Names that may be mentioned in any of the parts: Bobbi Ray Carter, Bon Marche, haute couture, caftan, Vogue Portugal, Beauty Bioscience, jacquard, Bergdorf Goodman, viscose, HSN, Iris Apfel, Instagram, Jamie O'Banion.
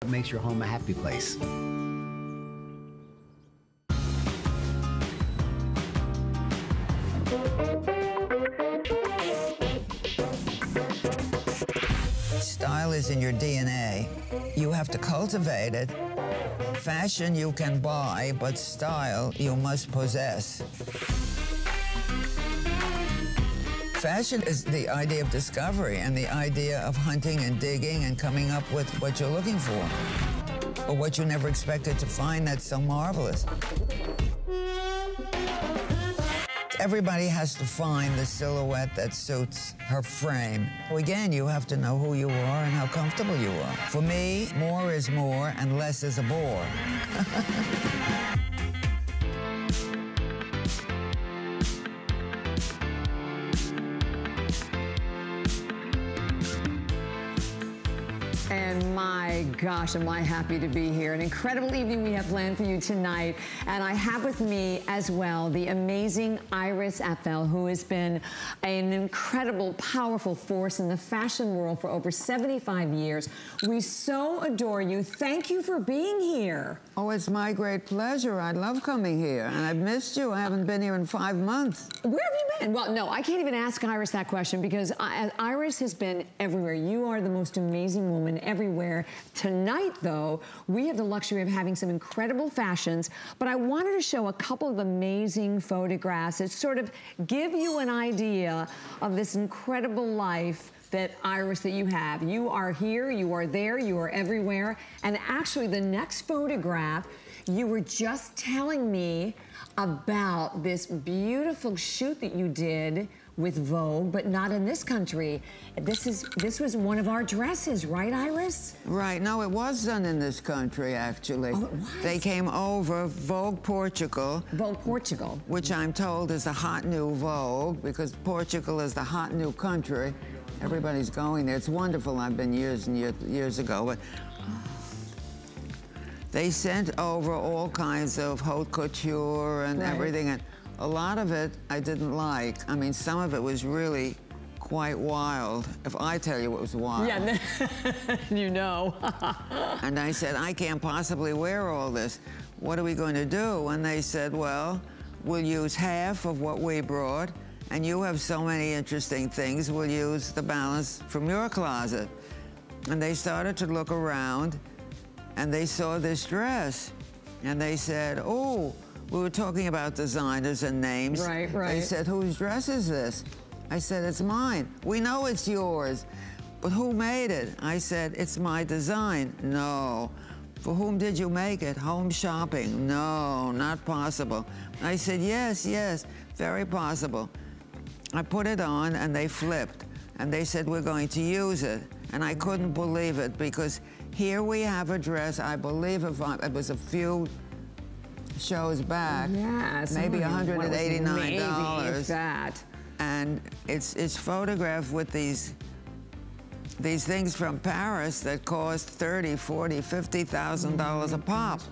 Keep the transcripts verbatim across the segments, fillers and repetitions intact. What makes your home a happy place? Style is in your D N A. You have to cultivate it. Fashion you can buy, but style you must possess. Fashion is the idea of discovery and the idea of hunting and digging and coming up with what you're looking for, or what you never expected to find that's so marvelous. Everybody has to find the silhouette that suits her frame. Again, you have to know who you are and how comfortable you are. For me, more is more and less is a bore. And my gosh, am I happy to be here. An incredible evening we have planned for you tonight. And I have with me as well the amazing Iris Apfel, who has been an incredible, powerful force in the fashion world for over seventy-five years. We so adore you. Thank you for being here. Oh, it's my great pleasure. I love coming here. And I've missed you. I haven't been here in five months. Where have you been? Well, no, I can't even ask Iris that question because I, Iris has been everywhere. You are the most amazing woman everywhere. Tonight, though, we have the luxury of having some incredible fashions, but I wanted to show a couple of amazing photographs that sort of give you an idea of this incredible life that, Iris, that you have. You are here, you are there, you are everywhere, and actually the next photograph, you were just telling me about this beautiful shoot that you did with Vogue, but not in this country. This is this was one of our dresses, right, Iris? Right. No, it was done in this country, actually. Oh, it was? They came over, Vogue Portugal. Vogue Portugal. Which I'm told is the hot new Vogue, because Portugal is the hot new country. Everybody's going there. It's wonderful. I've been years and years, years ago. But they sent over all kinds of haute couture and right. everything. And a lot of it I didn't like. I mean, some of it was really quite wild. If I tell you it was wild. Yeah, you know. And I said, I can't possibly wear all this. What are we going to do? And they said, well, we'll use half of what we brought, and you have so many interesting things, we'll use the balance from your closet. And they started to look around, and they saw this dress, and they said, oh, we were talking about designers and names. Right, right. They said, whose dress is this? I said, it's mine. We know it's yours, but who made it? I said, it's my design. No. For whom did you make it? Home shopping. No, not possible. I said, yes, yes, very possible. I put it on and they flipped and they said, we're going to use it. And I couldn't believe it because here we have a dress, I believe if I, it was a few shows back, yes, maybe one hundred eighty-nine dollars. That. And it's it's photographed with these these things from Paris that cost thirty, forty, fifty thousand dollars a pop.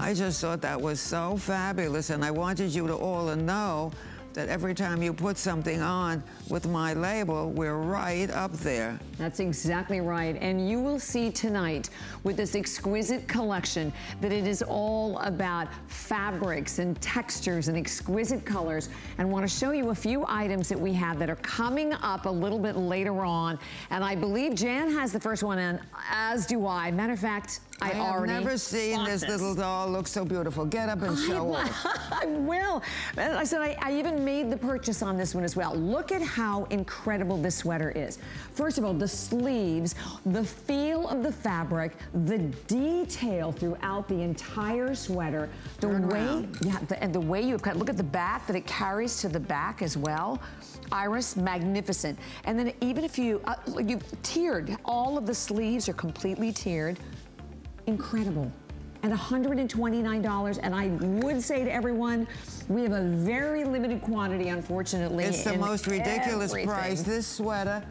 I just thought that was so fabulous, and I wanted you to all to know that every time you put something on with my label, we're right up there. That's exactly right. And you will see tonight with this exquisite collection that it is all about fabrics and textures and exquisite colors. And I want to show you a few items that we have that are coming up a little bit later on. And I believe Jan has the first one in, as do I. Matter of fact, I, I have already never seen this, this little doll look so beautiful. Get up and I show off. I will. And I said, I, I even made the purchase on this one as well. Look at how incredible this sweater is. First of all, the sleeves, the feel of the fabric, the detail throughout the entire sweater, the Turn way, around. yeah, the, and the way you cut. Look at the back that it carries to the back as well. Iris, magnificent. And then even if you uh, you've tiered, all of the sleeves are completely tiered. Incredible. At one hundred twenty-nine dollars, and I would say to everyone, we have a very limited quantity, unfortunately. It's the most ridiculous everything. price. This sweater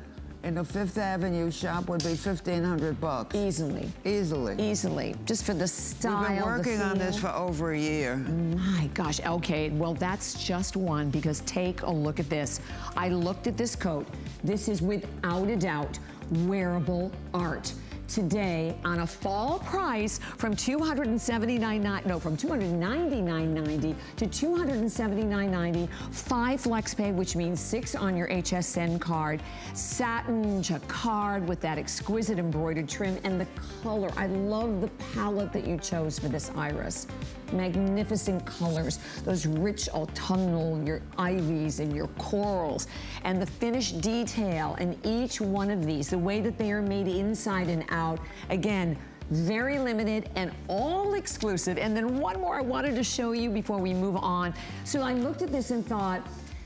in the Fifth Avenue shop would be fifteen hundred bucks. Easily. Easily. Easily. Just for the style. We've been working on this for over a year. My gosh. Okay. Well, that's just one, because take a look at this. I looked at this coat. This is without a doubt wearable art. today on a fall price from two hundred seventy-nine ninety, no, from two hundred ninety-nine ninety to two hundred seventy-nine ninety, five flex pay, which means six on your H S N card, satin jacquard with that exquisite embroidered trim and the color. I love the palette that you chose for this, Iris. Magnificent colors, those rich autumnal, your ivies and your corals, and the finished detail in each one of these, the way that they are made inside and out. Again, very limited and all exclusive. And then one more I wanted to show you before we move on. So I looked at this and thought,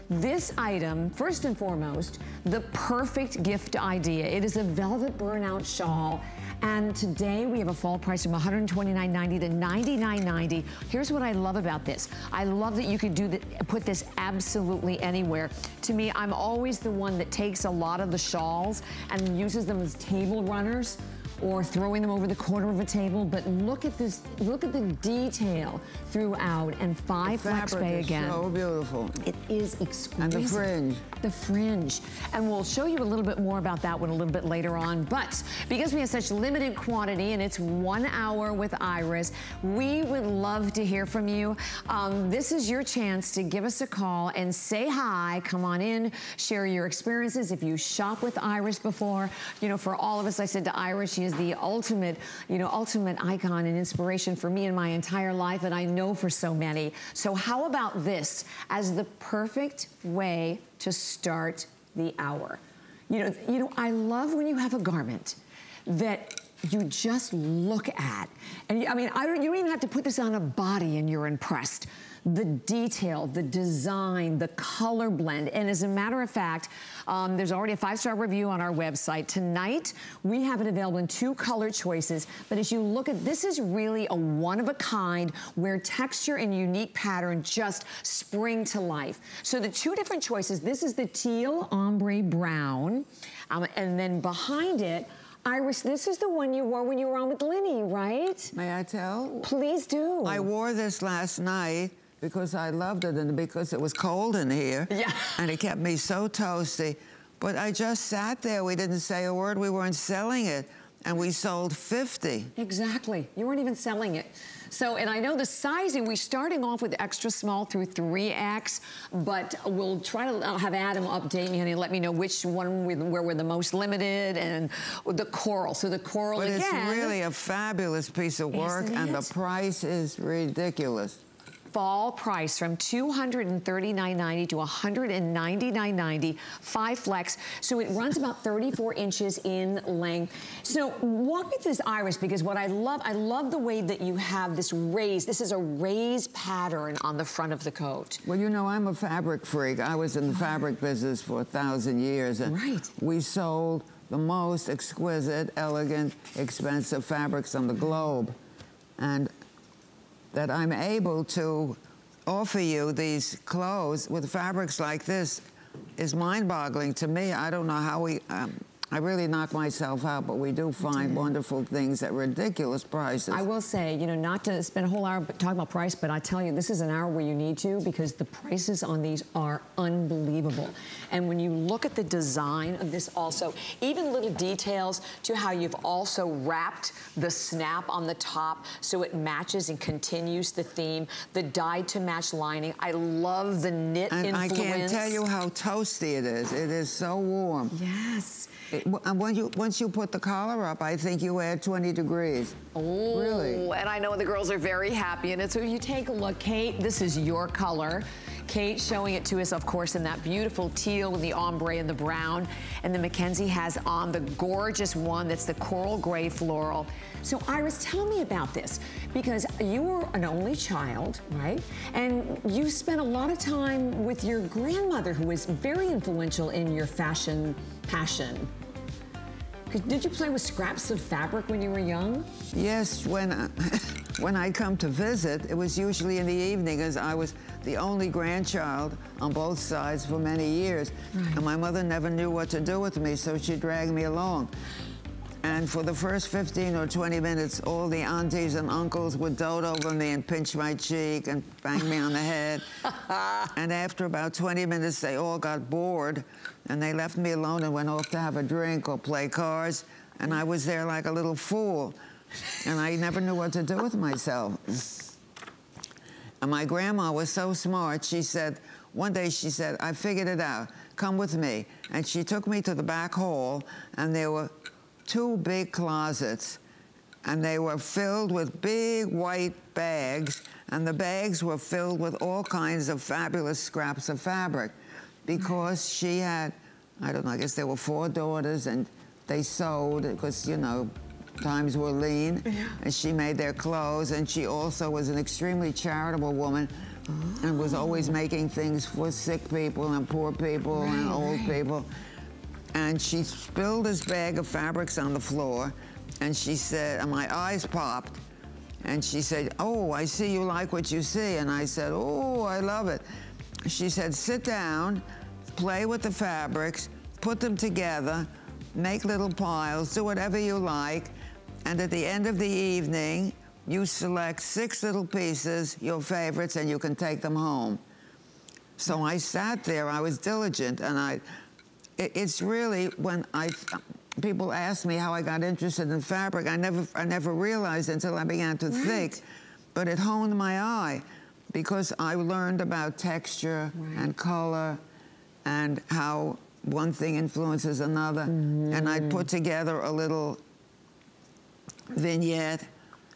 this item, first and foremost, the perfect gift idea. It is a velvet burnout shawl. And today we have a fall price from one hundred twenty-nine ninety to ninety-nine ninety. Here's what I love about this. I love that you could do the, put this absolutely anywhere. To me, I'm always the one that takes a lot of the shawls and uses them as table runners or throwing them over the corner of a table. But look at this, look at the detail throughout, and five flex pay again. So beautiful. It is exquisite. And the fringe. The fringe. And we'll show you a little bit more about that one a little bit later on. But because we have such limited quantity and it's one hour with Iris, we would love to hear from you. Um, this is your chance to give us a call and say hi, come on in, share your experiences. If you shop with Iris before, you know, for all of us, I said to Iris, she is the ultimate, you know, ultimate icon and inspiration for me in my entire life, and I know for so many. So how about this as the perfect way to start the hour? You know, you know, I love when you have a garment that you just look at, and you, I mean, I don't, you don't even have to put this on a body and you're impressed. The detail, the design, the color blend. And as a matter of fact, um, there's already a five-star review on our website. Tonight, we have it available in two color choices. But as you look at, this is really a one-of-a-kind where texture and unique pattern just spring to life. So the two different choices, this is the teal ombre brown. Um, and then behind it, Iris, this is the one you wore when you were on with Lenny, right? May I tell? Please do. I wore this last night because I loved it and because it was cold in here. Yeah. And it kept me so toasty. But I just sat there. We didn't say a word. We weren't selling it. And we sold fifty. Exactly. You weren't even selling it. So, and I know the sizing, we're starting off with extra small through three X, but we'll try to I'll have Adam update me, honey, and let me know which one we, where we're the most limited, and the coral. So the coral but again. But it's really a fabulous piece of work, and the price is ridiculous. Fall price from two hundred thirty-nine ninety to one hundred ninety-nine ninety, five flex. So it runs about thirty-four inches in length. So walk me through this, Iris, because what I love, I love the way that you have this raised. This is a raised pattern on the front of the coat. Well, you know, I'm a fabric freak. I was in the fabric business for a thousand years, and right. we sold the most exquisite, elegant, expensive fabrics on the globe, and that I'm able to offer you these clothes with fabrics like this is mind-boggling to me. I don't know how we, um, I really knock myself out, but we do find wonderful things at ridiculous prices. I will say, you know, not to spend a whole hour talking about price, but I tell you, this is an hour where you need to, because the prices on these are unbelievable. And when you look at the design of this also, even little details to how you've also wrapped the snap on the top so it matches and continues the theme, the dyed to match lining. I love the knit and influence. I can't tell you how toasty it is. It is so warm. Yes. It, and when you, once you put the collar up, I think you add twenty degrees. Oh, really? And I know the girls are very happy. And so you take a look, Kate, this is your color. Kate showing it to us, of course, in that beautiful teal with the ombre and the brown. And then Mackenzie has on the gorgeous one that's the coral gray floral. So Iris, tell me about this, because you were an only child, right? And you spent a lot of time with your grandmother, who was very influential in your fashion passion. Did you play with scraps of fabric when you were young? Yes, when I, when I come to visit, it was usually in the evening, as I was the only grandchild on both sides for many years. Right. And my mother never knew what to do with me, so she dragged me along. And for the first fifteen or twenty minutes, all the aunties and uncles would dote over me and pinch my cheek and bang me on the head. And after about twenty minutes, they all got bored, and they left me alone and went off to have a drink or play cards. And I was there like a little fool. And I never knew what to do with myself. And my grandma was so smart, she said, one day she said, I figured it out, come with me. And she took me to the back hall, and there were two big closets, and they were filled with big white bags, and the bags were filled with all kinds of fabulous scraps of fabric, because she had, I don't know, I guess there were four daughters, and they sewed, because, you know, times were lean, yeah. and she made their clothes, and she also was an extremely charitable woman, oh. and was always making things for sick people and poor people right, and old right. people. And she spilled this bag of fabrics on the floor, and she said, and my eyes popped, and she said, oh, I see you like what you see, and I said, oh, I love it. She said, sit down, play with the fabrics, put them together, make little piles, do whatever you like, and at the end of the evening, you select six little pieces, your favorites, and you can take them home. So I sat there, I was diligent, and I, it, it's really, when I, people ask me how I got interested in fabric, I never, I never realized until I began to right. think, but it honed my eye, because I learned about texture right. and color, and how one thing influences another, mm-hmm. and I put together a little vignette,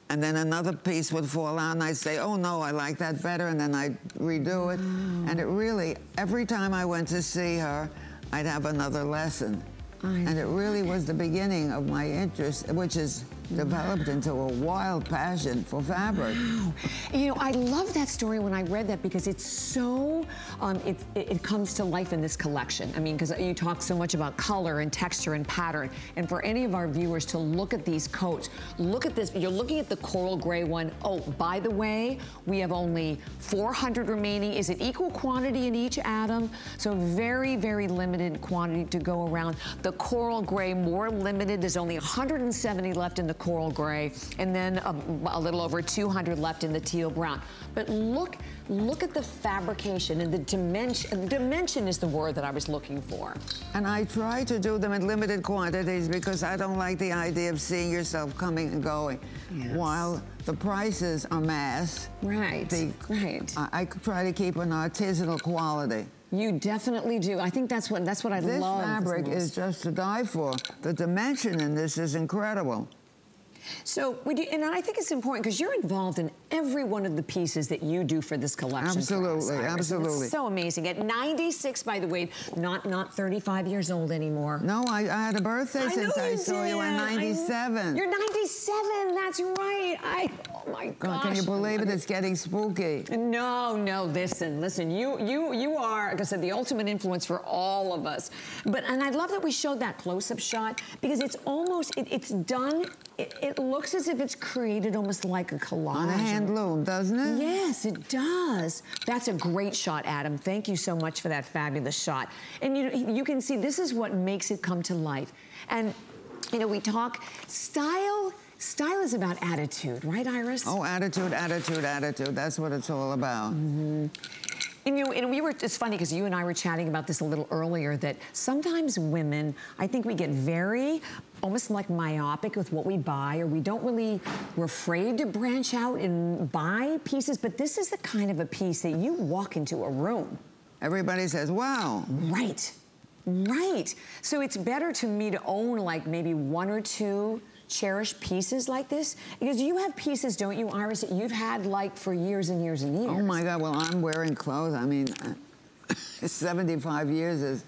and then another piece would fall out, and I'd say, oh no, I like that better, and then I'd redo it. Wow. And it really, every time I went to see her, I'd have another lesson. I and it really was the beginning of my interest, which is developed into a wild passion for fabric. Wow. You know, I love that story when I read that, because it's so, um, it, it comes to life in this collection. I mean, because you talk so much about color and texture and pattern, and for any of our viewers to look at these coats, look at this, you're looking at the coral gray one. Oh, by the way, we have only four hundred remaining. Is it equal quantity in each, Adam? So very, very limited quantity to go around. The coral gray, more limited. There's only one hundred seventy left in the coral gray, and then a, a little over two hundred left in the teal brown. But look, look at the fabrication and the dimension. Dimension is the word that I was looking for. And I try to do them in limited quantities, because I don't like the idea of seeing yourself coming and going. Yes. While the prices are mass, right? The, right. I, I try to keep an artisanal quality. You definitely do. I think that's what that's what I this love. This fabric is just to die for. The dimension in this is incredible. So, would you, and I think it's important because you're involved in every one of the pieces that you do for this collection. Absolutely, us, absolutely. It's so amazing. At ninety-six, by the way, not not thirty-five years old anymore. No, I, I had a birthday I since I saw did. you at ninety-seven. You're ninety-seven. That's right. I. Oh my gosh! God, can you believe it? It's getting spooky. No, no. Listen, listen. You, you, you are, like I said, the ultimate influence for all of us. But and I love that we showed that close-up shot, because it's almost it, it's done. It, it looks as if it's created almost like a collage. On a hand loom, doesn't it? Yes, it does. That's a great shot, Adam. Thank you so much for that fabulous shot. And you, you can see this is what makes it come to life. And you know, we talk style. Style is about attitude, right, Iris? Oh, attitude, attitude, attitude. That's what it's all about. Mm-hmm. And, you know, and we were, it's funny because you and I were chatting about this a little earlier, that sometimes women, I think we get very, almost like myopic with what we buy, or we don't really, we're afraid to branch out and buy pieces, but this is the kind of a piece that you walk into a room. Everybody says, wow. Right, right. So it's better to me to own like maybe one or two cherish pieces like this, because you have pieces, don't you, Iris, that you've had like for years and years and years. Oh my God, well, I'm wearing clothes. I mean, seventy-five years is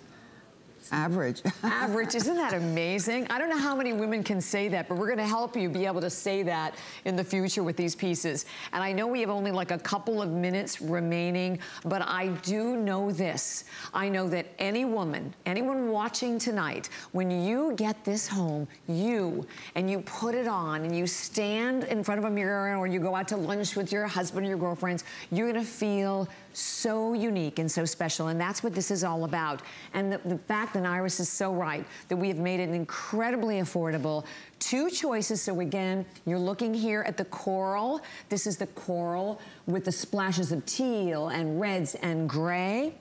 average. Average, isn't that amazing? I don't know how many women can say that, but we're gonna help you be able to say that in the future with these pieces. And I know we have only like a couple of minutes remaining, but I do know this. I know that any woman, anyone watching tonight, when you get this home, you, and you put it on, and you stand in front of a mirror, or you go out to lunch with your husband or your girlfriends, you're gonna feel so unique and so special, and that's what this is all about. And the, the fact that Iris is so right, that we have made it incredibly affordable. Two choices, so again, you're looking here at the coral. This is the coral with the splashes of teal and reds and gray.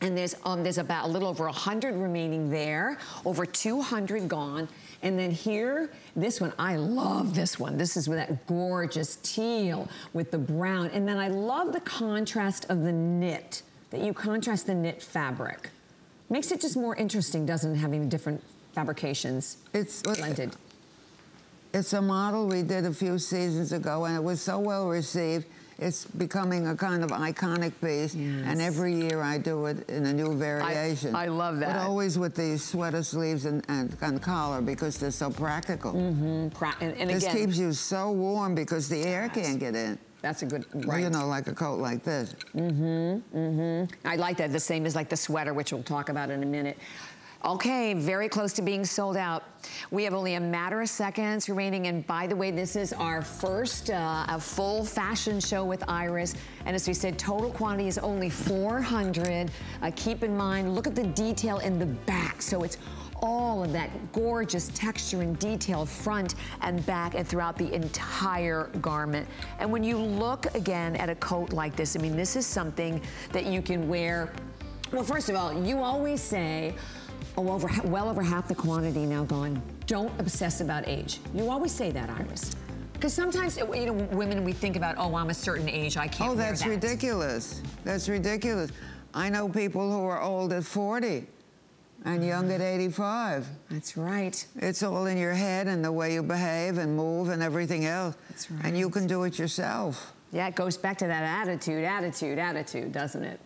And there's, um, there's about a little over one hundred remaining there, over two hundred gone. And then here, this one, I love this one. This is with that gorgeous teal with the brown. And then I love the contrast of the knit, that you contrast the knit fabric. Makes it just more interesting, doesn't it, having different fabrications it's, blended. It's a model we did a few seasons ago, and it was so well received. It's becoming a kind of iconic piece, yes. and every year I do it in a new variation. I, I love that. But always with these sweater sleeves and, and, and collar, because they're so practical. Mm-hmm. Pra and, and this again, keeps you so warm because the air yes. can't get in. That's a good, right. You know, like a coat like this. Mm-hmm, mm-hmm. I like that, the same as like the sweater, which we'll talk about in a minute. Okay, very close to being sold out. We have only a matter of seconds remaining, and by the way, this is our first uh, a full fashion show with Iris, and as we said, total quantity is only four hundred. Uh, keep in mind, look at the detail in the back, so it's all of that gorgeous texture and detail front and back and throughout the entire garment. And when you look again at a coat like this, I mean, this is something that you can wear. Well, first of all, you always say, Oh, over, well over half the quantity now gone. Don't obsess about age. You always say that, Iris. Because sometimes, you know, women, we think about, oh, I'm a certain age, I can't wear that. Oh, that's that. ridiculous. That's ridiculous. I know people who are old at forty and young at eighty-five. That's right. It's all in your head and the way you behave and move and everything else. That's right. And you can do it yourself. Yeah, it goes back to that attitude, attitude, attitude, doesn't it?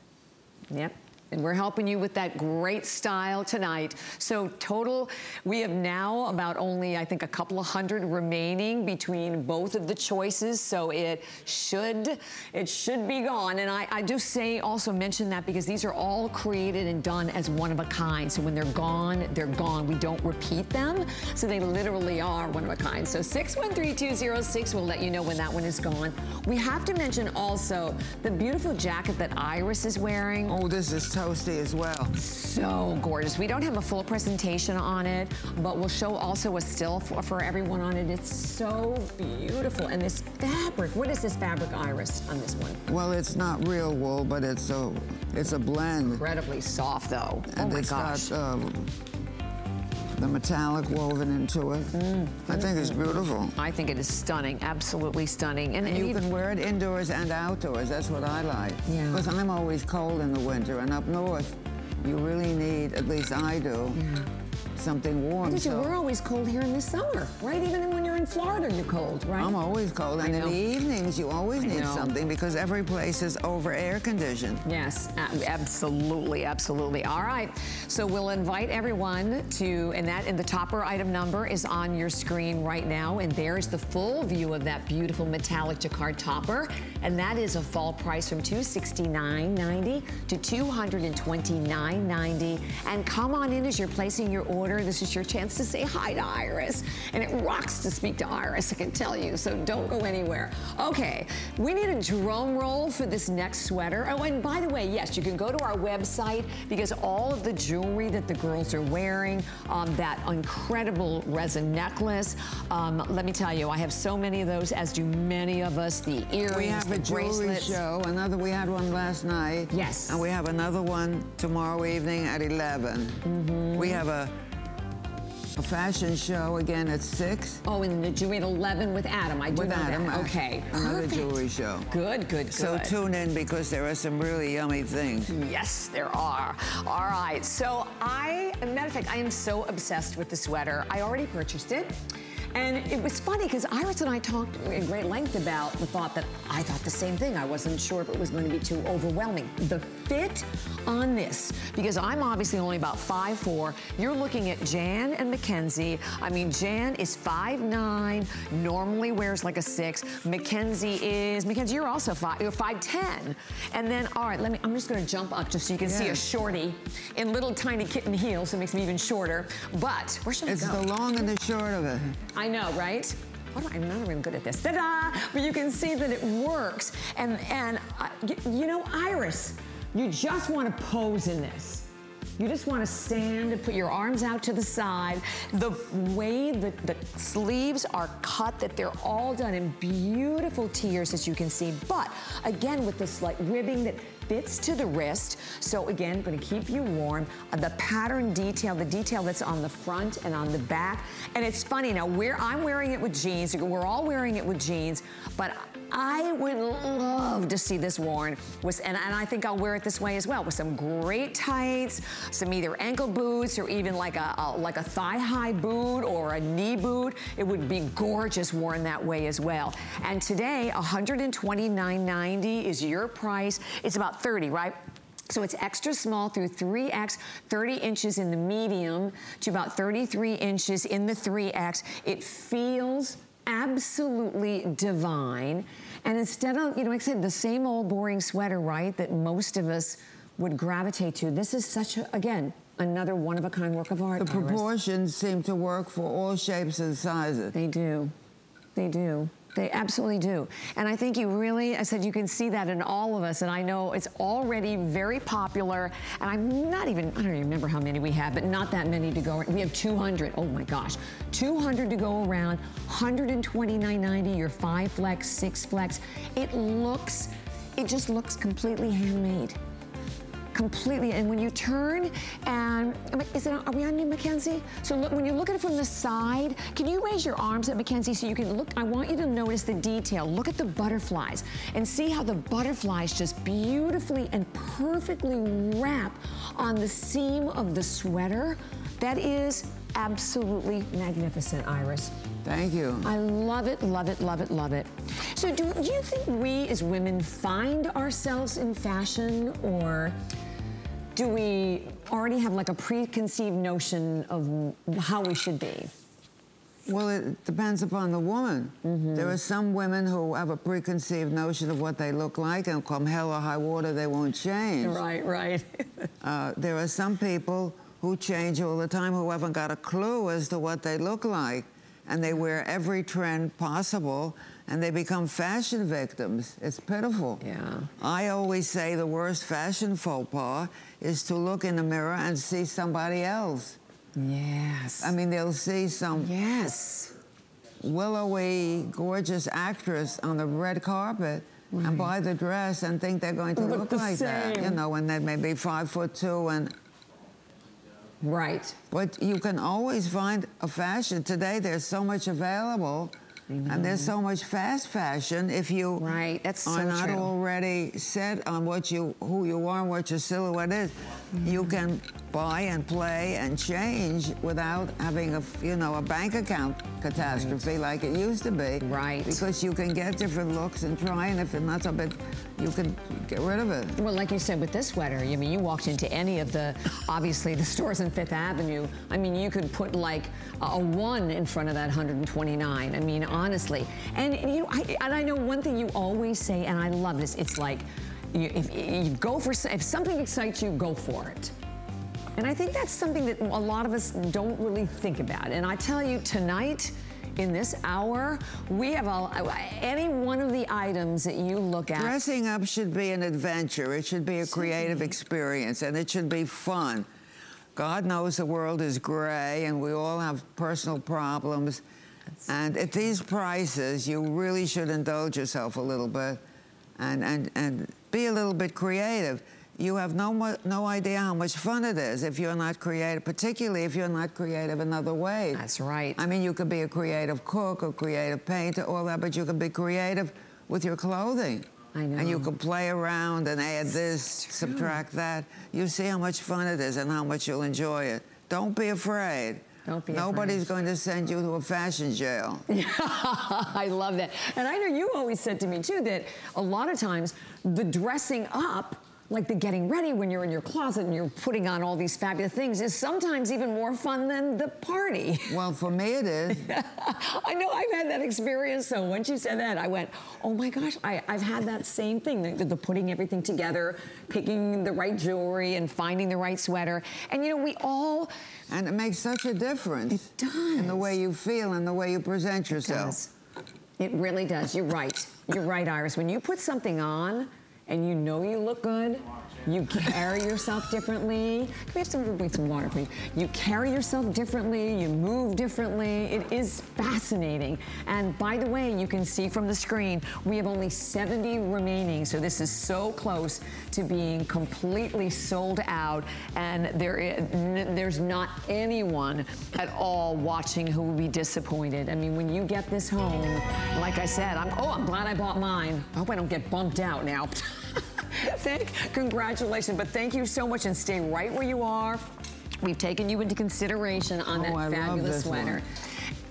Yep. And we're helping you with that great style tonight. So total, we have now about only, I think, a couple of hundred remaining between both of the choices. So it should, it should be gone. And I, I do say, also mention that because these are all created and done as one of a kind. So when they're gone, they're gone. We don't repeat them. So they literally are one of a kind. So six one three two zero six will let you know when that one is gone. We have to mention also the beautiful jacket that Iris is wearing. Oh, this is toasty as well. So gorgeous. We don't have a full presentation on it, but we'll show also a still for, for everyone on it. It's so beautiful. And this fabric, what is this fabric, Iris, on this one? Well, it's not real wool, but it's a, it's a blend. Incredibly soft, though. And oh my it's gosh. got uh, the metallic woven into it. Mm. I think it's beautiful. I think it is stunning, absolutely stunning. And, and you can wear it indoors and outdoors. That's what I like. Yeah. Because I'm always cold in the winter, and up north, you really need, at least I do, yeah. something warm. Because so. We're always cold here in the summer, right? Even when you're in Florida, you're cold, right? I'm always cold, and in the evenings, you always I need know. something because every place is over air conditioned. Yes, absolutely, absolutely. All right, so we'll invite everyone to, and that, and the topper item number is on your screen right now, and there's the full view of that beautiful metallic jacquard topper, and that is a fall price from two hundred sixty-nine ninety to two hundred twenty-nine ninety, and come on in as you're placing your order. This is your chance to say hi to Iris. And it rocks to speak to Iris, I can tell you, so don't go anywhere. Okay, we need a drum roll for this next sweater. Oh, and by the way, yes, you can go to our website because all of the jewelry that the girls are wearing, um, that incredible resin necklace, um, let me tell you, I have so many of those, as do many of us, the earrings, we have the a bracelets. Jewelry show, another, we had one last night. Yes. And we have another one tomorrow evening at eleven. Mm-hmm. We have a A fashion show again at six. Oh, and the jewelry at eleven with Adam. I do with know Adam, that. Okay, another Perfect. jewelry show. Good, good, good. So tune in because there are some really yummy things. Yes, there are. All right. So I, as a matter of fact, I am so obsessed with the sweater. I already purchased it. And it was funny because Iris and I talked in great length about the thought that I thought the same thing. I wasn't sure if it was going to be too overwhelming. The fit on this, because I'm obviously only about five foot four. You're looking at Jan and Mackenzie. I mean, Jan is five nine, normally wears like a six. Mackenzie is, Mackenzie, you're also five, you're five ten. And then, all right, let me, I'm just going to jump up just so you can yeah. see a shorty in little tiny kitten heels, so it makes me even shorter. But where should I it's go? It's the long and the short of it. I know, right? What am I, I'm not even good at this. Ta-da! But you can see that it works. And, and uh, you, you know, Iris, you just want to pose in this. You just want to stand and put your arms out to the side. The way that the sleeves are cut, that they're all done in beautiful tiers, as you can see. But, again, with this, like, ribbing that fits to the wrist. So again, gonna keep you warm. The pattern detail, the detail that's on the front and on the back. And it's funny now, we're, I'm wearing it with jeans. We're all wearing it with jeans, but I would love to see this worn with, and, and I think I'll wear it this way as well, with some great tights, some either ankle boots or even like a, a like a thigh-high boot or a knee boot. It would be gorgeous worn that way as well. And today, one hundred twenty-nine ninety is your price. It's about thirty, right? So it's extra small through three X, thirty inches in the medium to about thirty-three inches in the three X. It feels absolutely divine. And instead of, you know, like I said, the same old boring sweater, right, that most of us would gravitate to, this is such a, again, another one-of-a-kind work of art. The proportions seem to work for all shapes and sizes. They do. They do. They absolutely do. And I think you really, I said, you can see that in all of us. And I know it's already very popular. And I'm not even, I don't even remember how many we have, but not that many to go. We have two hundred. Oh my gosh. two hundred to go around. one hundred twenty-nine ninety, your five flex, six flex. It looks, it just looks completely handmade. Completely. And when you turn, and is it, are we on you, Mackenzie? So look, when you look at it from the side, can you raise your arms up, Mackenzie, so you can look? I want you to notice the detail. Look at the butterflies and see how the butterflies just beautifully and perfectly wrap on the seam of the sweater. That is absolutely magnificent, Iris. Thank you. I love it, love it, love it, love it. So do, do you think we as women find ourselves in fashion, or do we already have like a preconceived notion of how we should be? Well, it depends upon the woman. Mm-hmm. There are some women who have a preconceived notion of what they look like, and come hell or high water, they won't change. Right, right. uh, there are some people who change all the time, who haven't got a clue as to what they look like, and they wear every trend possible, and they become fashion victims. It's pitiful. Yeah. I always say the worst fashion faux pas is to look in the mirror and see somebody else. Yes. I mean, they'll see some yes. willowy, gorgeous actress on the red carpet, right, and buy the dress and think they're going to look, look the like same. that. You know, and they may be five foot two and... Right. But you can always find a fashion. Today, there's so much available, mm-hmm, and there's so much fast fashion. If you right. That's are so not true. already set on what you, who you are and what your silhouette is, mm-hmm, you can buy and play and change without having a, you know, a bank account catastrophe, right, like it used to be. Right. Because you can get different looks and try, and if it's not so bad, you can get rid of it. Well, like you said with this sweater, I mean, you walked into any of the, obviously, the stores in Fifth Avenue. I mean, you could put like a one in front of that one hundred twenty-nine. I mean, honestly. And you, I, and I know one thing you always say, and I love this. It's like, you, if you go for, if something excites you, go for it. And I think that's something that a lot of us don't really think about. And I tell you, tonight, in this hour, we have all, any one of the items that you look at. Dressing up should be an adventure. It should be a creative experience, and it should be fun. God knows the world is gray, and we all have personal problems. And at these prices, you really should indulge yourself a little bit and, and, and be a little bit creative. You have no, no idea how much fun it is if you're not creative, particularly if you're not creative in other ways. That's right. I mean, you could be a creative cook or creative painter, all that, but you can be creative with your clothing. I know. And you can play around and add this, subtract that. You see how much fun it is and how much you'll enjoy it. Don't be afraid. Don't be Nobody's afraid. going to send you to a fashion jail. Yeah, I love that. And I know you always said to me, too, that a lot of times the dressing up, like the getting ready when you're in your closet and you're putting on all these fabulous things, is sometimes even more fun than the party. Well, for me it is. I know, I've had that experience, so once you said that, I went, oh my gosh, I, I've had that same thing, the, the putting everything together, picking the right jewelry and finding the right sweater. And you know, we all... And it makes such a difference. It does. In the way you feel and the way you present yourself. It does. It really does, you're right. You're right, Iris. When you put something on, and you know you look good, you carry yourself differently. Can we have some, make some water, please? You carry yourself differently, you move differently. It is fascinating. And by the way, you can see from the screen, we have only seventy remaining. So this is so close to being completely sold out. And there is, there's not anyone at all watching who will be disappointed. I mean, when you get this home, like I said, I'm, oh, I'm glad I bought mine. I hope I don't get bumped out now. Thank, congratulations, but thank you so much, and stay right where you are. We've taken you into consideration on that oh, fabulous sweater. One.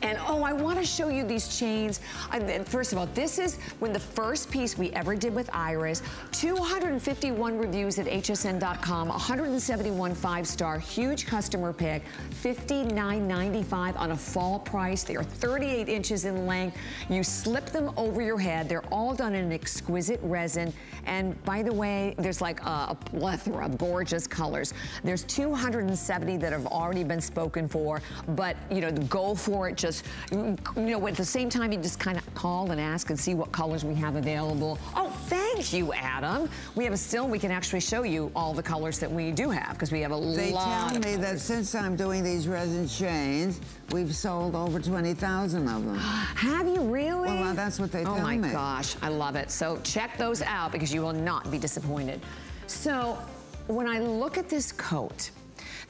And oh, I want to show you these chains. I, first of all, this is when the first piece we ever did with Iris. two hundred fifty-one reviews at H S N dot com, one hundred seventy-one five-star, huge customer pick, fifty-nine ninety-five on a fall price. They are thirty-eight inches in length. You slip them over your head. They're all done in an exquisite resin. And by the way, there's like a, a plethora of gorgeous colors. There's two hundred seventy that have already been spoken for, but you know, go for it. Just you know, at the same time, you just kind of call and ask and see what colors we have available. Oh, thank you, Adam. We have a still, we can actually show you all the colors that we do have, because we have a they lot of They tell me colors. That since I'm doing these resin chains, we've sold over twenty thousand of them. Have you really? Well, well that's what they tell me. Oh my me. gosh, I love it. So check those out, because you will not be disappointed. So when I look at this coat,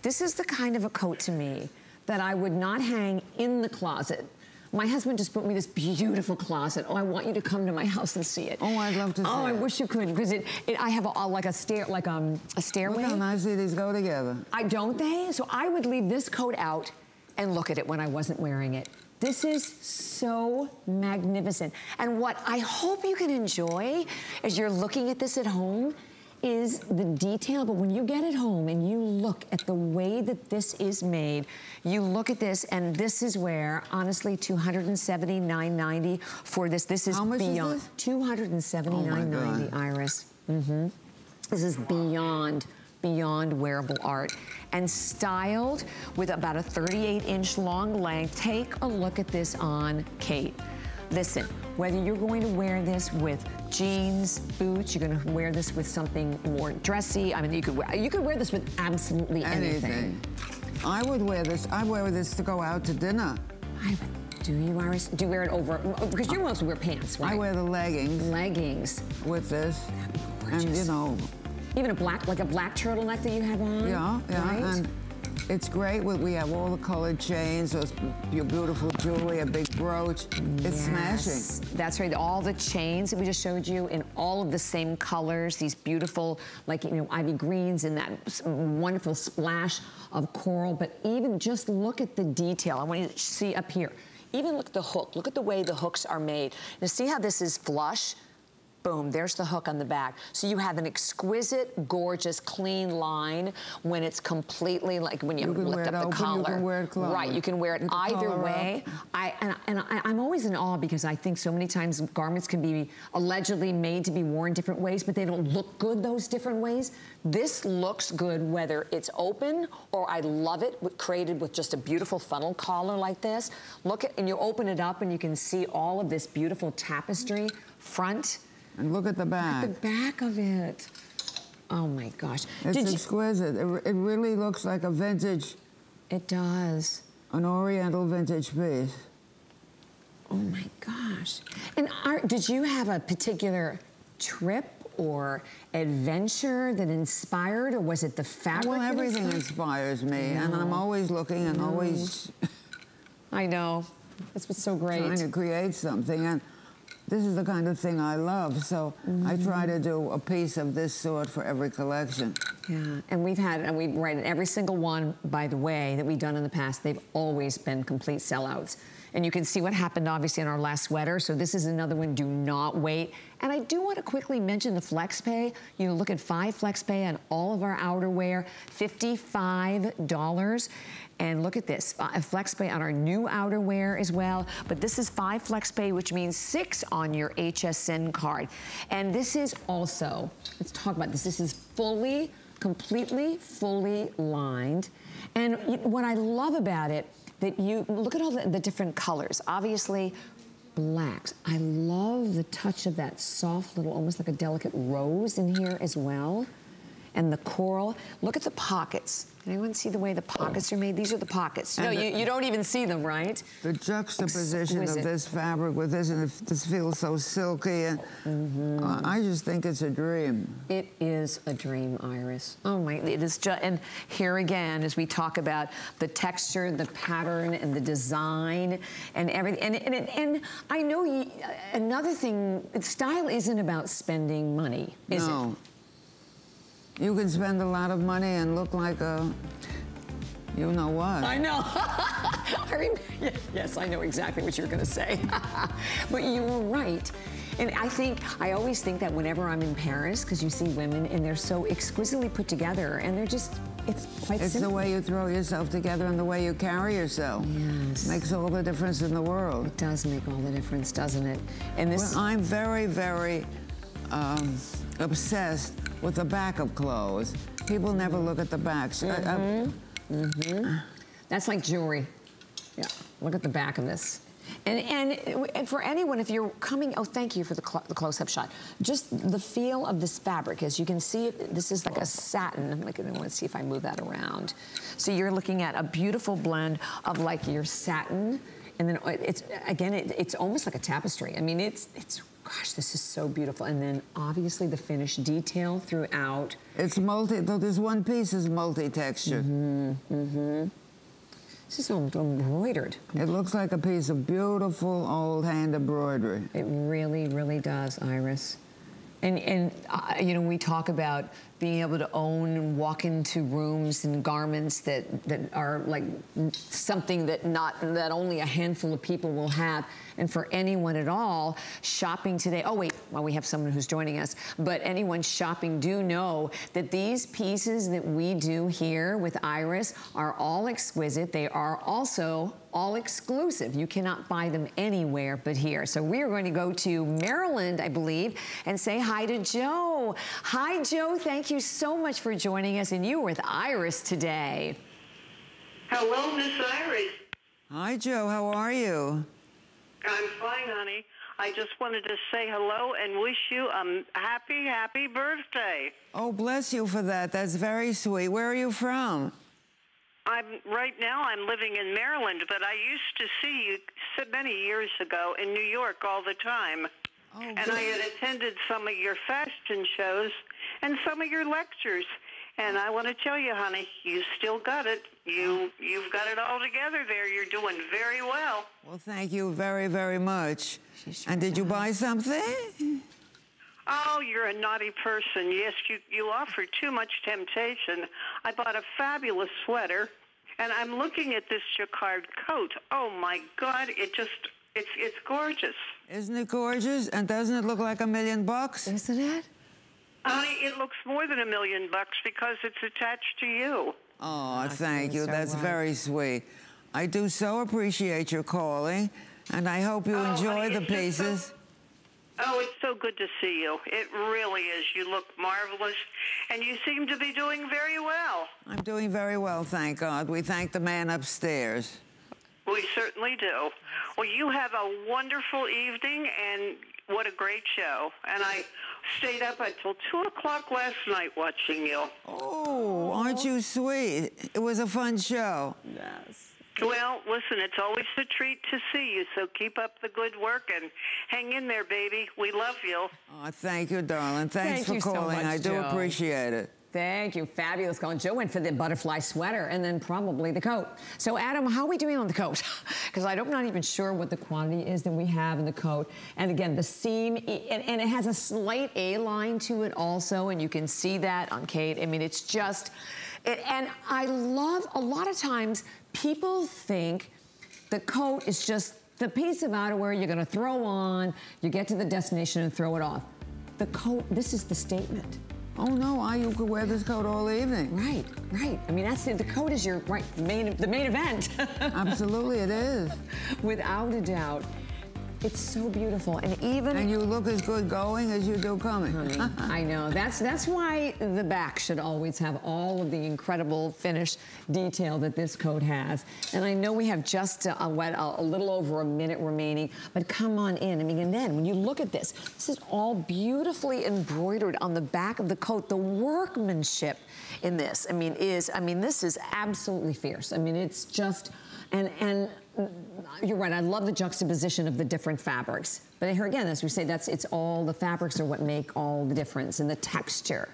this is the kind of a coat to me that I would not hang in the closet. My husband just put me this beautiful closet. Oh, I want you to come to my house and see it. Oh, I'd love to see oh, it. Oh, I wish you could, because it, it, I have a, a, like a stair, like um, a stairway. Look how nicely these go together. I don't they? So I would leave this coat out and look at it when I wasn't wearing it. This is so magnificent. And what I hope you can enjoy as you're looking at this at home is the detail, but when you get it home and you look at the way that this is made, you look at this, and this is where, honestly, two hundred seventy-nine ninety for this. This is How much beyond is this? two hundred seventy-nine ninety, oh Iris. Mm-hmm. This is beyond, beyond wearable art, and styled with about a thirty-eight inch long length. Take a look at this on Kate. Listen, whether you're going to wear this with jeans, boots, you're going to wear this with something more dressy. I mean, you could wear, you could wear this with absolutely anything. anything. I would wear this. I wear this to go out to dinner. I would. Do you, Iris? Do you wear it over? Because you mostly wear pants, right? I wear the leggings. Leggings. With this. And, you know. Even a black, like a black turtleneck that you have on? Yeah, yeah. Right? And it's great. We have all the colored chains, those, your beautiful jewelry, a big brooch. It's yes. smashing. That's right. All the chains that we just showed you in all of the same colors, these beautiful, like, you know, ivy greens and that wonderful splash of coral. But even just look at the detail. I want you to see up here. Even look at the hook. Look at the way the hooks are made. Now, see how this is flush? Boom, there's the hook on the back. So you have an exquisite, gorgeous, clean line when it's completely, like when you, you lift up the open, collar. You can wear it closed. Right, you can wear it you either way. I, and and I, I'm always in awe, because I think so many times garments can be allegedly made to be worn different ways, but they don't look good those different ways. This looks good whether it's open, or I love it, created with just a beautiful funnel collar like this. Look at, and you open it up and you can see all of this beautiful tapestry front. And look at the back. Look at the back of it. Oh my gosh. It's Did exquisite. You... It, it really looks like a vintage. It does. An oriental vintage piece. Oh my gosh. And Art, did you have a particular trip or adventure that inspired, or was it the fabric? Well, everything inspired? inspires me, no. and I'm always looking and no. always... I know. That's what's so great. Trying to create something. And this is the kind of thing I love, so mm-hmm. I try to do a piece of this sort for every collection. Yeah, and we've had, and we've right, every single one, by the way, that we've done in the past, they've always been complete sellouts. And you can see what happened, obviously, in our last sweater, so this is another one, do not wait. And I do want to quickly mention the flex pay. You know, look at five flex pay on all of our outerwear, fifty-five dollars. And look at this, a flex pay on our new outerwear as well. But this is five flex pay, which means six on your H S N card. And this is also, let's talk about this. This is fully, completely, fully lined. And what I love about it, that you, look at all the, the different colors. Obviously, blacks. I love the touch of that soft little, almost like a delicate rose in here as well. And the coral. Look at the pockets. Can anyone see the way the pockets are made? These are the pockets. And no, the, you, you don't even see them, right? The juxtaposition Exquisite. of this fabric with this, and this feels so silky. And mm-hmm. uh, I just think it's a dream. It is a dream, Iris. Oh my, it is just, and here again, as we talk about the texture, the pattern, and the design, and everything. And, and, and, and I know you, another thing, style isn't about spending money, is no. it? You can spend a lot of money and look like a, you know what. I know. I mean, yes, I know exactly what you're gonna say. But you were right. And I think, I always think that whenever I'm in Paris, because you see women and they're so exquisitely put together and they're just, it's quite it's simple. It's the way you throw yourself together and the way you carry yourself. Yes. Makes all the difference in the world. It does make all the difference, doesn't it? And this- Well, I'm very, very um, obsessed with the back of clothes. People never look at the backs. Mm-hmm. Mm-hmm. That's like jewelry. Yeah, look at the back of this. And, and, and for anyone, if you're coming, oh, thank you for the, cl the close-up shot. Just the feel of this fabric, as you can see, this is like a satin. I'm like, I want to see if I move that around. So you're looking at a beautiful blend of like your satin, and then it's, again, it, it's almost like a tapestry. I mean, it's, it's, gosh, this is so beautiful. And then obviously the finished detail throughout. It's multi, though this one piece is multi-textured. Mm-hmm, mm-hmm. This is embroidered. It looks like a piece of beautiful old hand embroidery. It really, really does, Iris. And, and uh, you know, we talk about being able to own and walk into rooms and garments that, that are like something that not that only a handful of people will have. And for anyone at all shopping today, oh wait, well, we have someone who's joining us, but anyone shopping, do know that these pieces that we do here with Iris are all exquisite. They are also all exclusive. You cannot buy them anywhere but here. So we are going to go to Maryland, I believe, and say hi to Joe. Hi, Joe. Thank Thank you so much for joining us, and you were with Iris today. Hello, Miss Iris. Hi, Joe. How are you? I'm fine, honey. I just wanted to say hello and wish you a happy, happy birthday. Oh, bless you for that. That's very sweet. Where are you from? I'm right now. I'm living in Maryland, but I used to see you so many years ago in New York all the time. Oh, and good. I had attended some of your fashion shows and some of your lectures. And I want to tell you, honey, you still got it. You, you've got it all together there. You're doing very well. Well, thank you very, very much. Sure and did does. you buy something? Oh, you're a naughty person. Yes, you, you offer too much temptation. I bought a fabulous sweater, and I'm looking at this jacquard coat. Oh, my God, it just... It's, it's gorgeous. Isn't it gorgeous? And doesn't it look like a million bucks? Isn't it? Honey, it looks more than a million bucks because it's attached to you. Oh, thank you. That's very sweet. I do so appreciate your calling, and I hope you enjoy the pieces. Oh, it's so good to see you. It really is. You look marvelous, and you seem to be doing very well. I'm doing very well, thank God. We thank the man upstairs. We certainly do. Well, you have a wonderful evening, and what a great show. And I stayed up until two o'clock last night watching you. Oh, aren't you sweet? It was a fun show. Yes. Well, listen, it's always a treat to see you, so keep up the good work and hang in there, baby. We love you. Oh, thank you, darling. Thanks for calling. I do appreciate it. Thank you. Fabulous call. Joe went for the butterfly sweater and then probably the coat. So, Adam, how are we doing on the coat? Because I'm not even sure what the quantity is that we have in the coat. And, again, the seam, and, and it has a slight A-line to it also, and you can see that on Kate. I mean, it's just, it, and I love, a lot of times people think the coat is just the piece of outerwear you're going to throw on, you get to the destination and throw it off. The coat, this is the statement. Oh no, I you could wear this coat all evening. Right, right. I mean, that's the, the coat is your right main the main event. Absolutely, it is. Without a doubt. It's so beautiful, and even and you look as good going as you do coming. Honey, I know. That's that's why the back should always have all of the incredible finish detail that this coat has. And I know we have just a, a, wet, a, a little over a minute remaining, but come on in. I mean, and then when you look at this, this is all beautifully embroidered on the back of the coat. The workmanship in this, I mean, is I mean, this is absolutely fierce. I mean, it's just and and. You're right, I love the juxtaposition of the different fabrics. But here again, as we say, that's it's all the fabrics are what make all the difference, and the texture.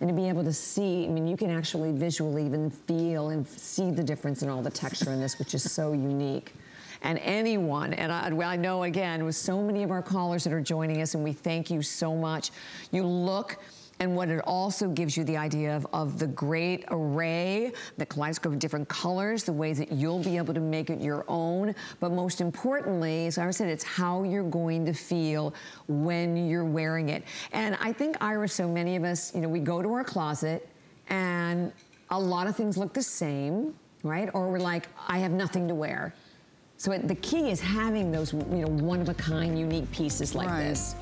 And to be able to see, I mean, you can actually visually even feel and see the difference in all the texture in this, which is so unique. And anyone, and I, I know again, with so many of our callers that are joining us, and we thank you so much. You look, and what it also gives you the idea of, of the great array, the kaleidoscope of different colors, the ways that you'll be able to make it your own. But most importantly, as Iris said, it's how you're going to feel when you're wearing it. And I think, Iris, so many of us, you know, we go to our closet and a lot of things look the same, right? Or we're like, I have nothing to wear. So it, the key is having those, you know, one-of-a-kind unique pieces like right. this.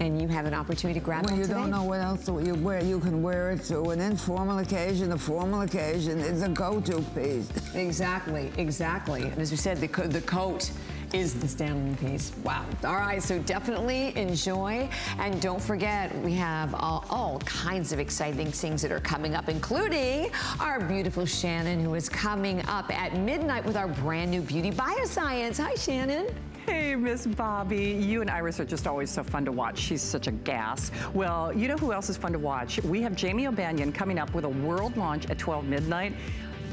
And you have an opportunity to grab it. Well, you today. don't know what else you wear. You can wear it to an informal occasion, a formal occasion. It's a go-to piece. Exactly, exactly. And as we said, the, co the coat is the standalone piece. Wow. All right, so definitely enjoy. And don't forget, we have all, all kinds of exciting things that are coming up, including our beautiful Shannon, who is coming up at midnight with our brand new Beauty Bioscience. Hi, Shannon. Hey, Miss Bobbi. You and Iris are just always so fun to watch. She's such a gas. Well, you know who else is fun to watch? We have Jamie O'Banion coming up with a world launch at twelve midnight.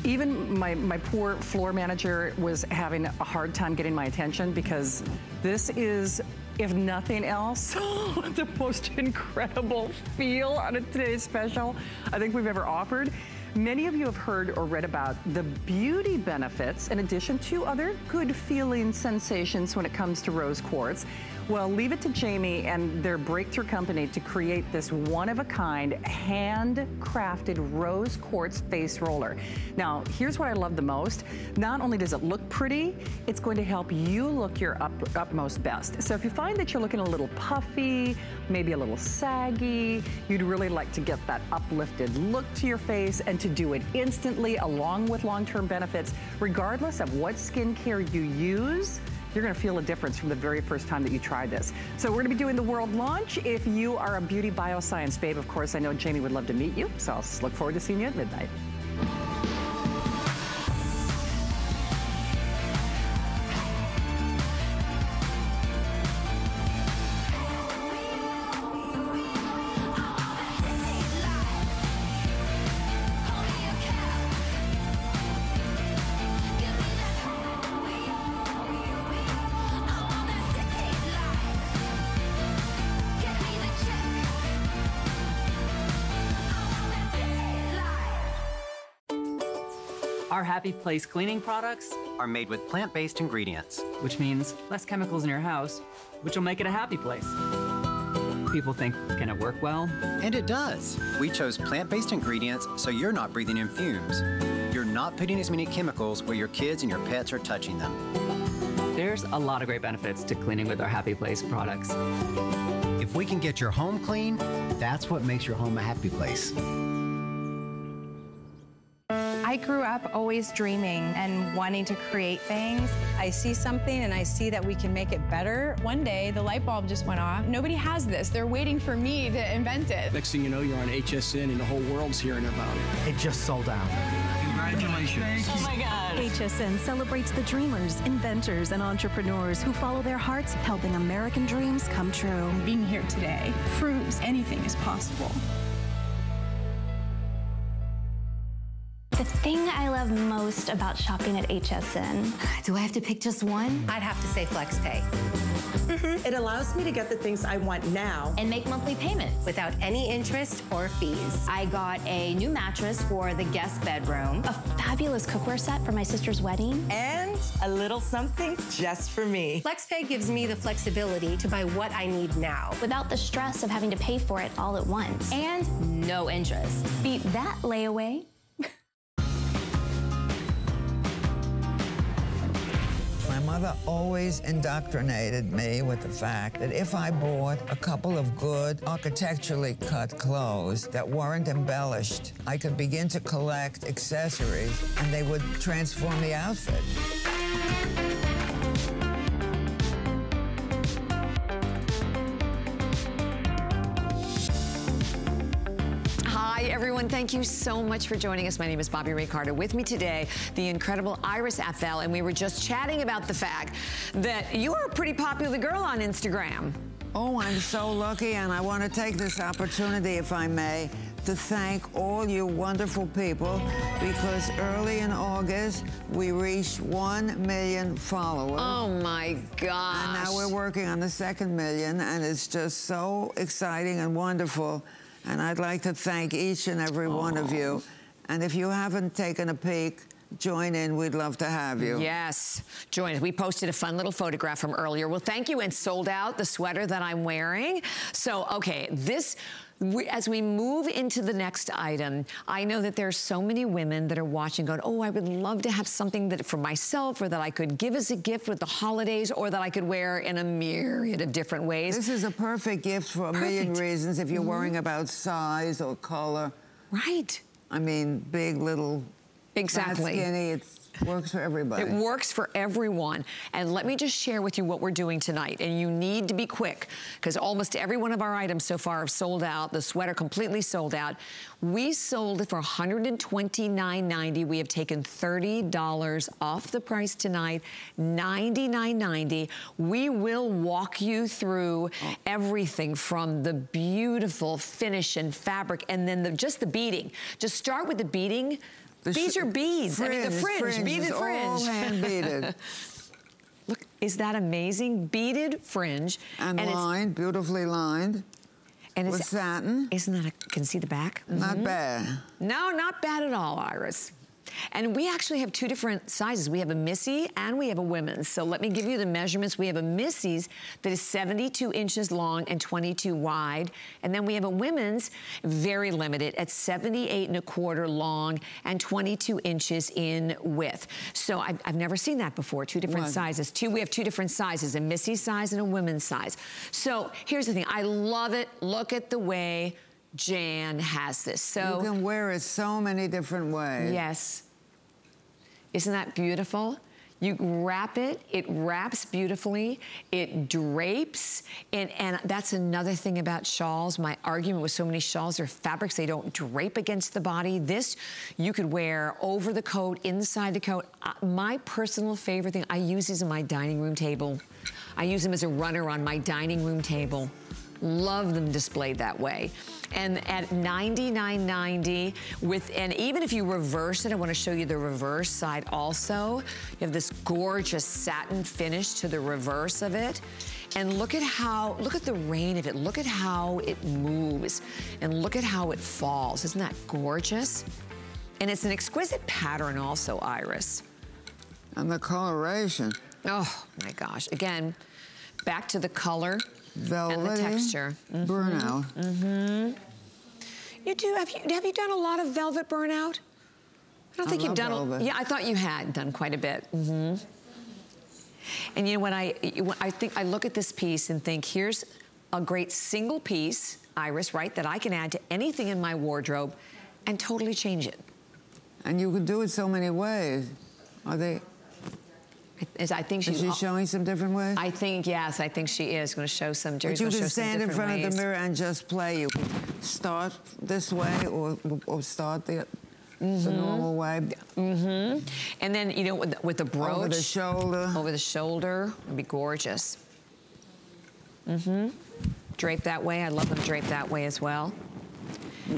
Even my, my poor floor manager was having a hard time getting my attention, because this is, if nothing else, the most incredible feel on a today's special I think we've ever offered. Many of you have heard or read about the beauty benefits in addition to other good feeling sensations when it comes to rose quartz. Well, leave it to Jamie and their breakthrough company to create this one-of-a-kind, handcrafted rose quartz face roller. Now, here's what I love the most. Not only does it look pretty, it's going to help you look your up, utmost best. So if you find that you're looking a little puffy, maybe a little saggy, you'd really like to get that uplifted look to your face, and to to do it instantly along with long-term benefits, regardless of what skincare you use, you're gonna feel a difference from the very first time that you try this. So we're gonna be doing the world launch. If you are a Beauty Bioscience babe, of course, I know Jamie would love to meet you, so I'll look forward to seeing you at midnight. Our Happy Place cleaning products are made with plant-based ingredients, which means less chemicals in your house, which will make it a happy place. People think, can it work well? And it does. We chose plant-based ingredients so you're not breathing in fumes. You're not putting as many chemicals where your kids and your pets are touching them. There's a lot of great benefits to cleaning with our Happy Place products. If we can get your home clean, that's what makes your home a happy place. I grew up always dreaming and wanting to create things. I see something and I see that we can make it better. One day, the light bulb just went off. Nobody has this. They're waiting for me to invent it. Next thing you know, you're on H S N and the whole world's hearing about it. It just sold out. Congratulations. Oh my God. H S N celebrates the dreamers, inventors, and entrepreneurs who follow their hearts, helping American dreams come true. Being here today proves anything is possible. The thing I love most about shopping at H S N. Do I have to pick just one? I'd have to say FlexPay. Mm-hmm. It allows me to get the things I want now. And make monthly payments without any interest or fees. I got a new mattress for the guest bedroom, a fabulous cookware set for my sister's wedding, and a little something just for me. FlexPay gives me the flexibility to buy what I need now without the stress of having to pay for it all at once. And no interest. Beat that layaway. My father always indoctrinated me with the fact that if I bought a couple of good, architecturally cut clothes that weren't embellished, I could begin to collect accessories and they would transform the outfit. Everyone, thank you so much for joining us. My name is Bobbi Ray Carter. With me today, the incredible Iris Apfel, and we were just chatting about the fact that you are a pretty popular girl on Instagram. Oh, I'm so lucky, and I want to take this opportunity, if I may, to thank all you wonderful people, because early in August, we reached one million followers. Oh, my gosh. And now we're working on the second million, and it's just so exciting and wonderful. And I'd like to thank each and every Aww. One of you. And if you haven't taken a peek, join in. We'd love to have you. Yes, join us. We posted a fun little photograph from earlier. Well, thank you, and sold out the sweater that I'm wearing. So, okay, this... We, as we move into the next item, I know that there are so many women that are watching going, oh, I would love to have something that for myself, or that I could give as a gift with the holidays, or that I could wear in a myriad of different ways. This is a perfect gift for a perfect. million reasons if you're mm-hmm. worrying about size or color. Right. I mean, big, little, exactly. fat, skinny, it's... works for everybody. It works for everyone. And let me just share with you what we're doing tonight. And you need to be quick, because almost every one of our items so far have sold out. The sweater completely sold out. We sold it for one hundred twenty-nine ninety. We have taken thirty dollars off the price tonight, ninety-nine ninety. We will walk you through everything from the beautiful finish and fabric, and then the, just the beading. Just start with the beading. The These are beads. Fringe, I mean, the fringe, fringe beaded fringe. All hand beaded. Look, is that amazing? Beaded fringe. And, and lined, beautifully lined. And with it's satin. Isn't that a, can see the back? Not mm-hmm. bad. No, not bad at all, Iris. And we actually have two different sizes. We have a Missy and we have a women's. So let me give you the measurements. We have a Missy's that is seventy-two inches long and twenty-two wide. And then we have a women's, very limited, at seventy-eight and a quarter long and twenty-two inches in width. So I've, I've never seen that before, two different One. sizes. Two, we have two different sizes, a Missy size and a women's size. So here's the thing, I love it. Look at the way Jan has this. So you can wear it so many different ways. Yes. Isn't that beautiful? You wrap it, it wraps beautifully, it drapes, and, and that's another thing about shawls. My argument with so many shawls are fabrics, they don't drape against the body. This, you could wear over the coat, inside the coat. Uh, my personal favorite thing, I use these on my dining room table. I use them as a runner on my dining room table. Love them displayed that way. And at ninety-nine ninety, with, and even if you reverse it, I want to show you the reverse side also. You have this gorgeous satin finish to the reverse of it. And look at how, look at the rain of it. Look at how it moves. And look at how it falls. Isn't that gorgeous? And it's an exquisite pattern also, Iris. And the coloration. Oh my gosh. Again, back to the color. Velvety, and the texture. Mm-hmm. Burnout. Mm-hmm. You do, have you, have you done a lot of velvet burnout? I don't think I you've done, velvet. A, yeah, I thought you had done quite a bit. Mm-hmm. And you know, when I, when I think, I look at this piece and think, here's a great single piece, Iris, right, that I can add to anything in my wardrobe and totally change it. And you could do it so many ways. Are they... Is, I think she's, is she showing some different ways? I think, yes, I think she is going to show some different ways. But you can stand in front ways. of the mirror and just play. You start this way or, or start the, mm-hmm. the normal way. Mm-hmm. And then, you know, with, with the brooch. Over the shoulder. Over the shoulder. It would be gorgeous. Mm-hmm. Drape that way. I love them draped that way as well.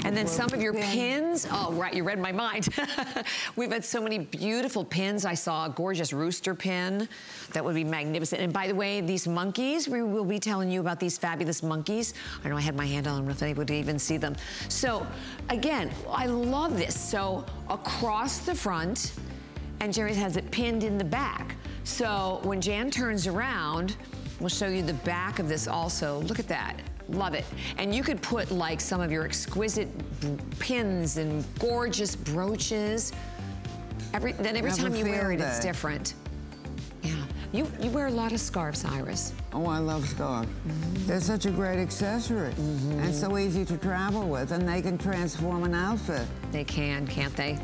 And then some of your pins, oh, right, you read my mind. We've had so many beautiful pins. I saw a gorgeous rooster pin. That would be magnificent. And by the way, these monkeys, we will be telling you about these fabulous monkeys. I know I had my hand on them, if anybody could even see them. So, again, I love this. So, across the front, and Jerry has it pinned in the back. So, when Jan turns around, we'll show you the back of this also. Look at that. Love it. And you could put like some of your exquisite pins and gorgeous brooches. Every, then every time you wear it, it's different. Yeah. You you wear a lot of scarves, Iris. Oh, I love scarves. Mm-hmm. They're such a great accessory mm-hmm. and so easy to travel with, and they can transform an outfit. They can, can't they?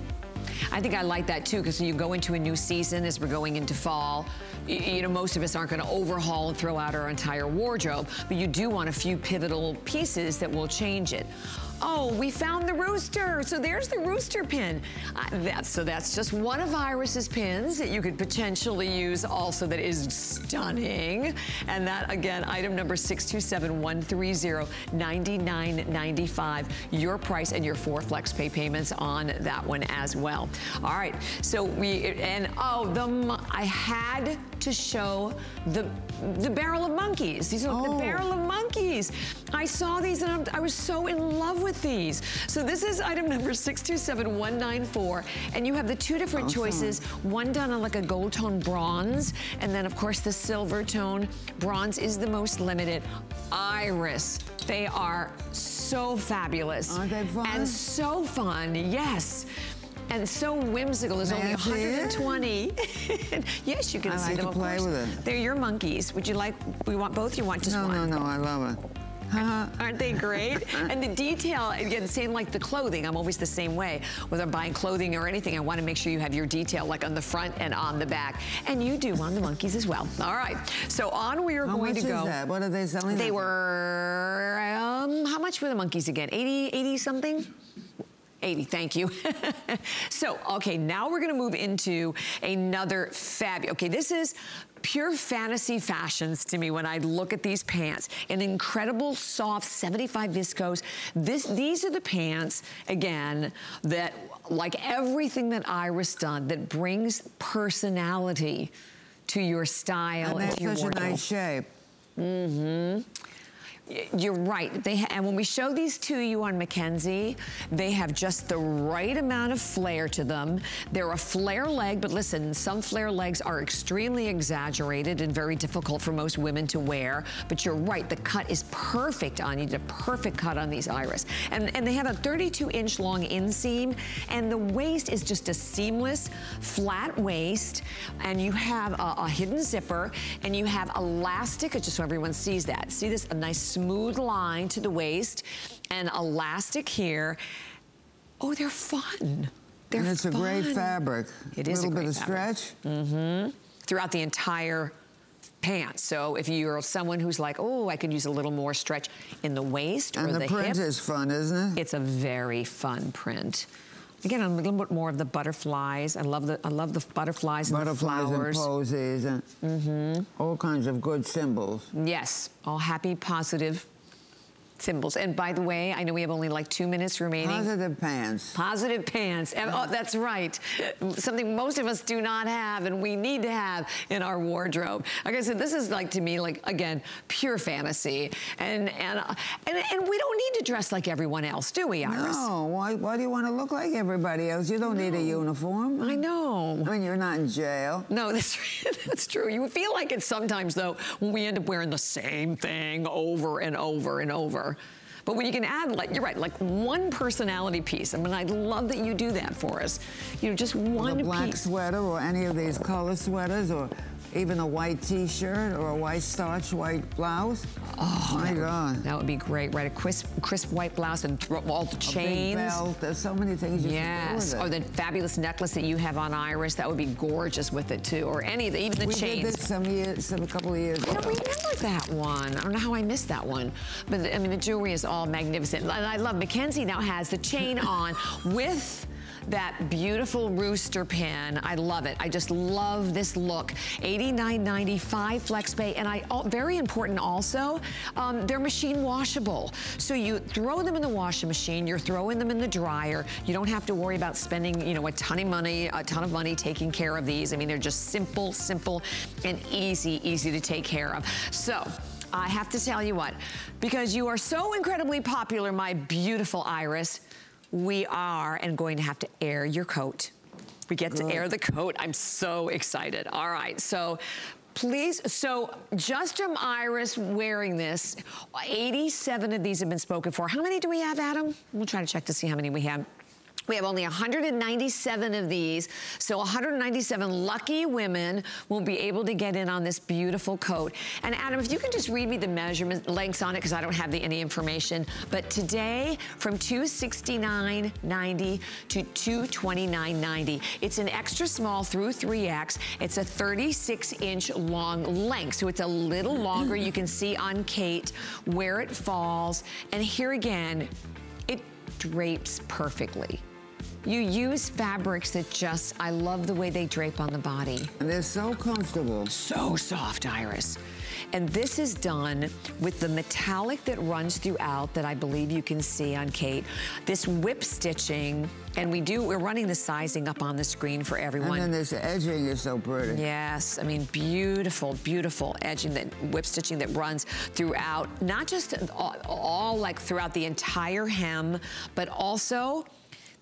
I think I like that too, because you go into a new season as we're going into fall. You, you know, most of us aren't going to overhaul and throw out our entire wardrobe, but you do want a few pivotal pieces that will change it. Oh, we found the rooster. So there's the rooster pin. Uh, that's, so that's just one of Iris's pins that you could potentially use also that is stunning. And that, again, item number six two seven, one three zero, nine nine nine five. Your price and your four flex pay payments on that one as well. All right. So we, and oh, the I had to show the the barrel of monkeys. These are oh. the barrel of monkeys. I saw these and I'm, I was so in love with with these. So this is item number six two seven, one nine four, and you have the two different awesome. choices, one done on like a gold tone bronze, and then of course the silver tone. Bronze is the most limited. Iris, they are so fabulous. Aren't they fun? And so fun, yes. And so whimsical. There's only one hundred twenty. Yes, you can I see like them, to play of course. with it. They're your monkeys. Would you like, we want both, you want just no, one? No, no, no, I love it. Uh-huh. Aren't they great? And the detail, again, same like the clothing. I'm always the same way. Whether I'm buying clothing or anything, I want to make sure you have your detail like on the front and on the back. And you do on the monkeys as well. All right. So on we are how going to go. How much is that? What are they selling? They were, um, how much were the monkeys again? eighty, eighty something? eighty, thank you. So, okay, now we're going to move into another fabulous. Okay, this is pure fantasy fashions to me when I look at these pants. An incredible soft seventy-five viscose. This, these are the pants, again, that, like everything that Iris done, that brings personality to your style and, and to your wardrobe. And that's such a nice shape. Mm-hmm. You're right. They ha and when we show these to you on Mackenzie, they have just the right amount of flair to them. They're a flare leg, but listen, some flare legs are extremely exaggerated and very difficult for most women to wear. But you're right. The cut is perfect on you. The perfect cut on these, Iris. And, and they have a thirty-two inch long inseam. And the waist is just a seamless, flat waist. And you have a, a hidden zipper. And you have elastic, just so everyone sees that. See this? A nice smooth line to the waist and elastic here. Oh, they're fun. They're and it's fun. It's a great fabric. It is a little a bit of fabric. stretch. Mm-hmm. Throughout the entire pants. So if you're someone who's like, oh, I could use a little more stretch in the waist and or the, the hip. And the print is fun, isn't it? It's a very fun print. Again, a little bit more of the butterflies. I love the I love the butterflies and butterflies the flowers. Butterflies and posies and mm-hmm. all kinds of good symbols. Yes, all happy, positive symbols. And by the way, I know we have only like two minutes remaining. Positive pants. Positive pants. Oh, that's right. Something most of us do not have and we need to have in our wardrobe. Okay, so this is like, to me, like, again, pure fantasy. And and and, and we don't need to dress like everyone else, do we, Iris? No. Why, why do you want to look like everybody else? You don't no. need a uniform. I know. I mean, you're not in jail. No, that's, that's true. You feel like it sometimes, though, when we end up wearing the same thing over and over and over. But when you can add, like, you're right, like one personality piece. I mean, I love that you do that for us. You know, just one piece. A black sweater or any of these color sweaters or even a white t-shirt or a white starch white blouse. Oh, my God. That would be great, right? A crisp, crisp white blouse and throw all the chains. A big belt. There's so many things you can do with it. Yes. Or the fabulous necklace that you have on Iris. That would be gorgeous with it, too. Or any of the, even the chains. We did this some years, some, a couple of years ago. I don't remember that one. I don't know how I missed that one. But, I mean, the jewelry is all magnificent. And I love Mackenzie now has the chain on with that beautiful rooster pin. I love it. I just love this look. eighty-nine ninety-five FlexPay. And I oh, very important also, um, they're machine washable. So you throw them in the washing machine, you're throwing them in the dryer. You don't have to worry about spending, you know, a ton of money, a ton of money taking care of these. I mean, they're just simple, simple, and easy, easy to take care of. So I have to tell you what, because you are so incredibly popular, my beautiful Iris, we are and going to have to air your coat. We get Good. to air the coat. I'm so excited. All right, so please, so just from Iris wearing this, eighty-seven of these have been spoken for. How many do we have, Adam? We'll try to check to see how many we have. We have only one hundred ninety-seven of these, so one hundred ninety-seven lucky women will be able to get in on this beautiful coat. And Adam, if you can just read me the measurement lengths on it, because I don't have the, any information. But today, from two sixty-nine ninety to two twenty-nine ninety. It's an extra small through three X. It's a thirty-six inch long length, so it's a little longer. You can see on Kate where it falls. And here again, it drapes perfectly. You use fabrics that just, I love the way they drape on the body. And they're so comfortable. So soft, Iris. And this is done with the metallic that runs throughout that I believe you can see on Kate. This whip stitching, and we do, we're running the sizing up on the screen for everyone. And then this edging is so pretty. Yes, I mean, beautiful, beautiful edging, that whip stitching that runs throughout, not just all, all like throughout the entire hem, but also,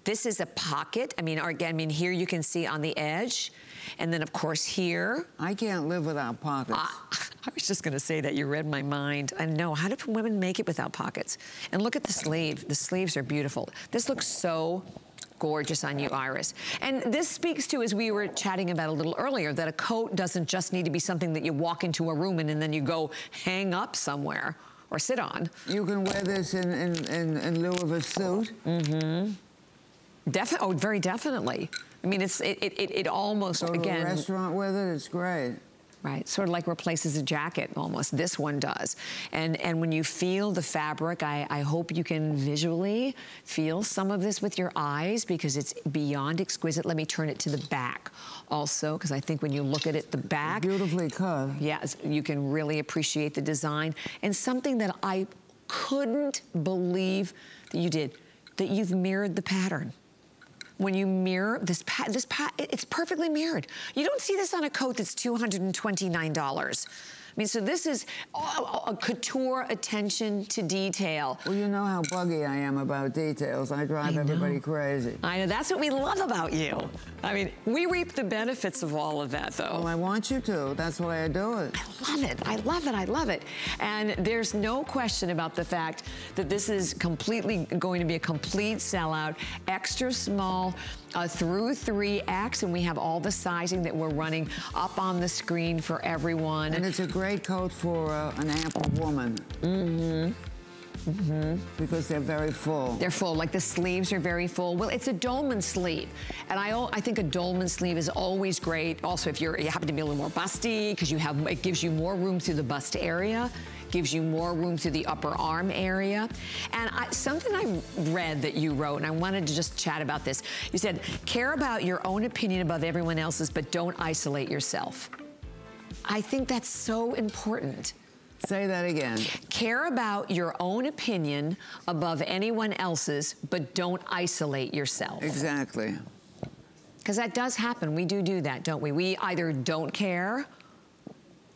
this is a pocket. I mean, or again, I mean, here you can see on the edge. And then, of course, here. I can't live without pockets. Uh, I was just gonna say that. You read my mind. I know, how do women make it without pockets? And look at the sleeve. The sleeves are beautiful. This looks so gorgeous on you, Iris. And this speaks to, as we were chatting about a little earlier, that a coat doesn't just need to be something that you walk into a room in and then you go hang up somewhere or sit on. You can wear this in, in, in, in lieu of a suit. Mm-hmm. Defi- oh, very definitely. I mean, it's it it, it almost, go to again... a restaurant with it, it's great. Right, sort of like replaces a jacket almost. This one does. And and when you feel the fabric, I, I hope you can visually feel some of this with your eyes, because it's beyond exquisite. Let me turn it to the back also, because I think when you look at it, the back... beautifully cut. Yes, you can really appreciate the design. And something that I couldn't believe that you did, that you've mirrored the pattern. When you mirror this, pa this pa it's perfectly mirrored. You don't see this on a coat that's two hundred twenty-nine dollars. I mean, so this is a couture attention to detail. Well, you know how buggy I am about details. I drive I everybody crazy. I know, that's what we love about you. I mean, we reap the benefits of all of that, though. Well, I want you to. That's why I do it. I love it. I love it. I love it. And there's no question about the fact that this is completely going to be a complete sellout, extra small, Uh, through three X, and we have all the sizing that we're running up on the screen for everyone. And it's a great coat for uh, an ample woman. Mm-hmm. Mm-hmm. Because they're very full. They're full, like the sleeves are very full. Well, it's a dolman sleeve. And I I think a dolman sleeve is always great. Also, if you're, you happen to be a little more busty, because you have, it gives you more room through the bust area, gives you more room through the upper arm area. And I, something I read that you wrote, and I wanted to just chat about this. You said, care about your own opinion above everyone else's, but don't isolate yourself. I think that's so important. Say that again. Care about your own opinion above anyone else's, but don't isolate yourself. Exactly. Because that does happen. We do do that, don't we? We either don't care,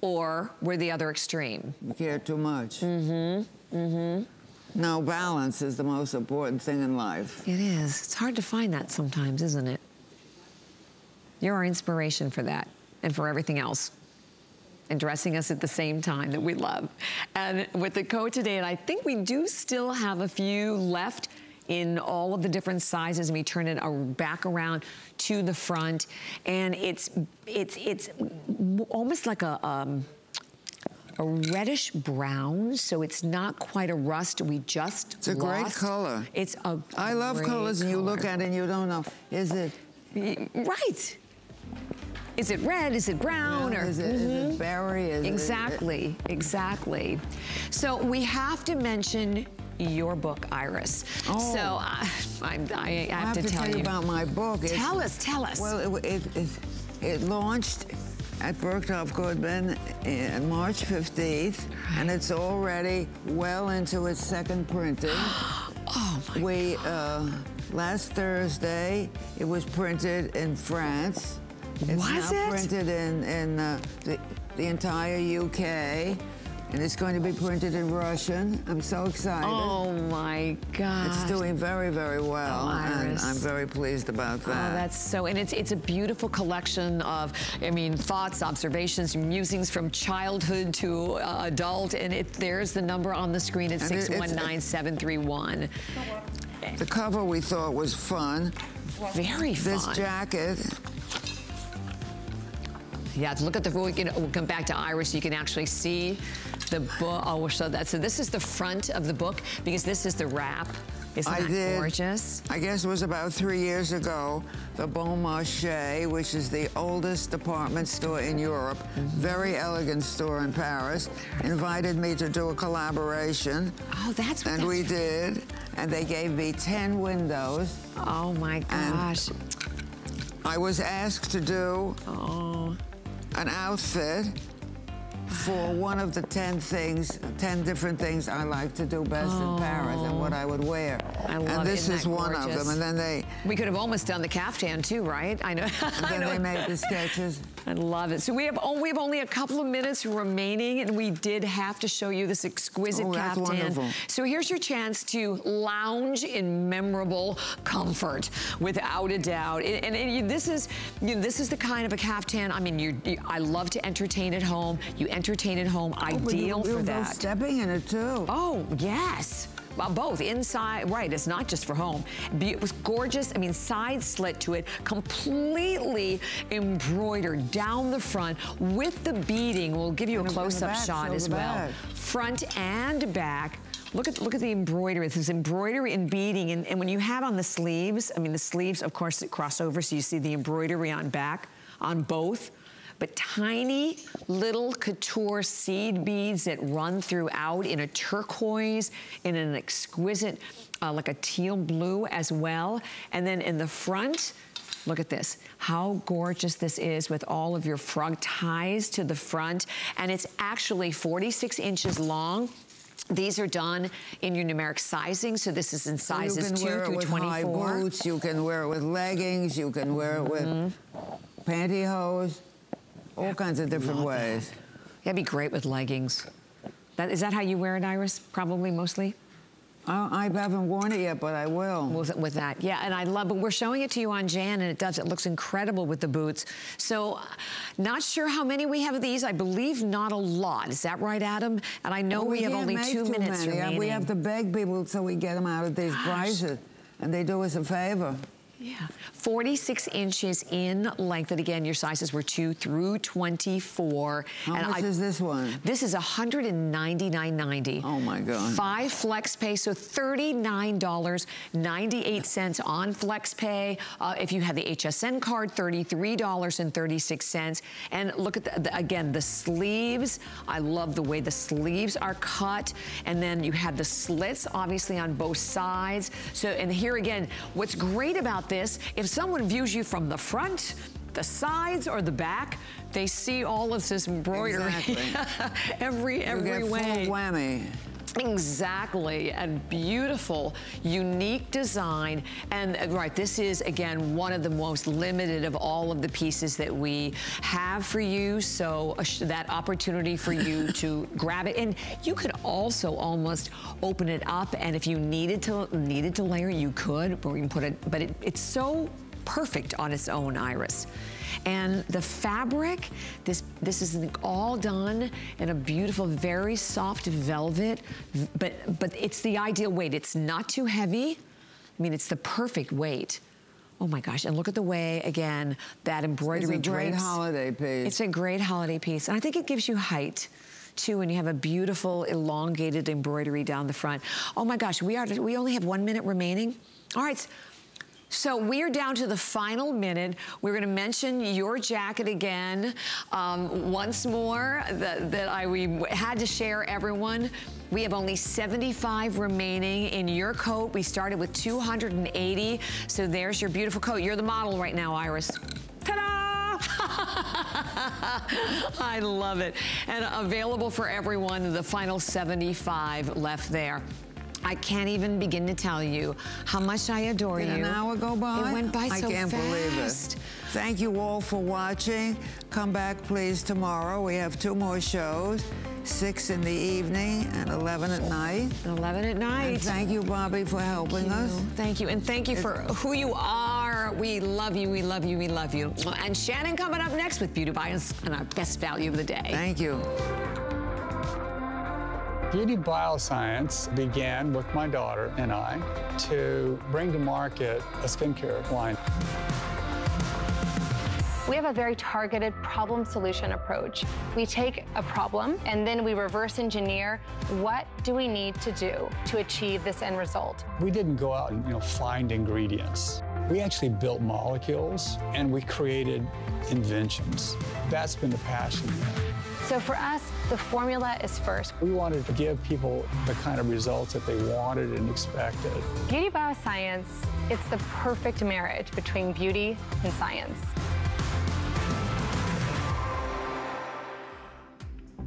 or we're the other extreme. We care too much. Mm-hmm. Mm-hmm. No, balance is the most important thing in life. It is. It's hard to find that sometimes, isn't it? You're our inspiration for that and for everything else. And dressing us at the same time that we love. And with the coat today, and I think we do still have a few left in all of the different sizes, and we turn it back around to the front. And it's it's it's almost like a, um, a reddish brown, so it's not quite a rust. We just It's a lost. great color. It's a great I love colors color. You look at it and you don't know, is it? Right. Is it red? Is it brown? Yeah, or is it, mm-hmm. is it berry? Is exactly, it, exactly. So we have to mention your book, Iris. Oh, so I, I, I have, I have to, to tell, tell you about my book. It's, tell us, tell us. Well, it, it, it, it launched at Bergdorf Goodman on March fifteenth, right. And it's already well into its second printing. Oh my we, God. Uh, last Thursday, it was printed in France. It's Was now it? printed in, in uh, the, the entire U K, and it's going to be printed in Russian. I'm so excited. Oh, my God. It's doing very, very well, oh, and I'm very pleased about that. Oh, that's so, and it's, it's a beautiful collection of, I mean, thoughts, observations, musings from childhood to uh, adult, and it, there's the number on the screen at six one nine seven three one. The cover we thought was fun. Very fun. This jacket. Yeah, look at the, we can, we'll come back to Iris, you can actually see the book. Oh, we'll show that. So this is the front of the book, because this is the wrap. Isn't I that did, gorgeous? I guess it was about three years ago, the Bon Marche, which is the oldest department store in Europe, very elegant store in Paris, invited me to do a collaboration. Oh, that's what And that's we right. did, and they gave me ten windows. Oh my gosh. I was asked to do oh. an outfit for one of the ten things, ten different things I like to do best oh. in Paris and what I would wear. I love it. And this is one of them. And then they... We could have almost done the caftan too, right? I know. And then know. they made the sketches. I love it. So we have, oh, we have only a couple of minutes remaining, and we did have to show you this exquisite oh, that's caftan. Wonderful. So here's your chance to lounge in memorable comfort, without a doubt. And, and, and this is, you know, this is the kind of a caftan. I mean, you, you, I love to entertain at home. You entertain at home, oh, ideal for that. You're stepping in it too. Oh yes. Well, both inside, right? It's not just for home. It was gorgeous. I mean, side slit to it, completely embroidered down the front with the beading. We'll give you a close-up shot as well, front and back. Look at look at the embroidery. There's embroidery and beading, and, and when you have on the sleeves, I mean, the sleeves, of course, it cross over, so you see the embroidery on back on both. But tiny little couture seed beads that run throughout in a turquoise, in an exquisite, uh, like a teal blue as well. And then in the front, look at this, how gorgeous this is with all of your frog ties to the front. And it's actually forty-six inches long. These are done in your numeric sizing, so this is in sizes two through twenty-four. You can wear it with high boots, you can wear it with leggings, you can wear it with mm-hmm. pantyhose. All kinds of different ways. That. That'd be great with leggings. That, is that how you wear it, Iris? Probably mostly? Uh, I haven't worn it yet, but I will. With, with that, yeah, and I love, but we're showing it to you on Jan, and it does, it looks incredible with the boots. So, not sure how many we have of these. I believe not a lot. Is that right, Adam? And I know well, we, we have only two minutes many. remaining. We have to beg people so we get them out at these Gosh. prices, and they do us a favor. Yeah, forty-six inches in length, and again, your sizes were two through twenty-four. How and much I, is this one? This is one hundred ninety-nine ninety. Oh my God. Five flex pay, so thirty-nine ninety-eight on flex pay. Uh, if you have the H S N card, thirty-three thirty-six. And look at, the, the, again, the sleeves. I love the way the sleeves are cut. And then you have the slits, obviously, on both sides. So, and here again, what's great about this, if someone views you from the front, the sides, or the back, they see all of this embroidery exactly. every every you get way. Full whammy. Exactly, and beautiful, unique design. And right, this is again one of the most limited of all of the pieces that we have for you. So uh, that opportunity for you to grab it, and you could also almost open it up. And if you needed to needed to layer, you could, or you can put it. But it, it's so perfect on its own, Iris. And the fabric, this this is all done in a beautiful, very soft velvet, but but it's the ideal weight. It's not too heavy. I mean, it's the perfect weight. Oh my gosh, and look at the way, again, that embroidery It's a drapes. great holiday piece. It's a great holiday piece. And I think it gives you height, too, and you have a beautiful, elongated embroidery down the front. Oh my gosh, we, are, we only have one minute remaining. All right. So we are down to the final minute. We're going to mention your jacket again um, once more that, that I we had to share everyone. We have only seventy-five remaining in your coat. We started with two hundred eighty. So there's your beautiful coat. You're the model right now, Iris. I love it. And available for everyone, the final seventy-five left there. I can't even begin to tell you how much I adore Did you. Did an hour go by? It went by I so fast. I can't believe it. Thank you all for watching. Come back, please, tomorrow. We have two more shows, six in the evening and eleven at night. eleven at night. And thank you, Bobbi, for helping thank us. Thank you, and thank you it's for who you are. We love you, we love you, we love you. And Shannon coming up next with Beauty Bioscience and our best value of the day. Thank you. Beauty Bioscience began with my daughter and I to bring to market a skincare line. We have a very targeted problem-solution approach. We take a problem and then we reverse engineer what do we need to do to achieve this end result. We didn't go out and you know, find ingredients. We actually built molecules and we created inventions. That's been the passion. So for us, the formula is first. We wanted to give people the kind of results that they wanted and expected. Beauty Bioscience, it's the perfect marriage between beauty and science.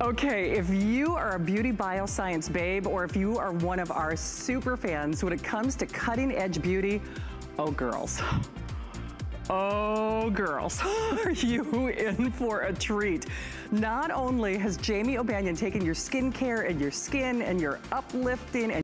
Okay, if you are a Beauty Bioscience babe, or if you are one of our super fans when it comes to cutting-edge beauty, oh girls. Oh, girls, are you in for a treat? Not only has Jamie O'Banion taken your skincare and your skin and your uplifting and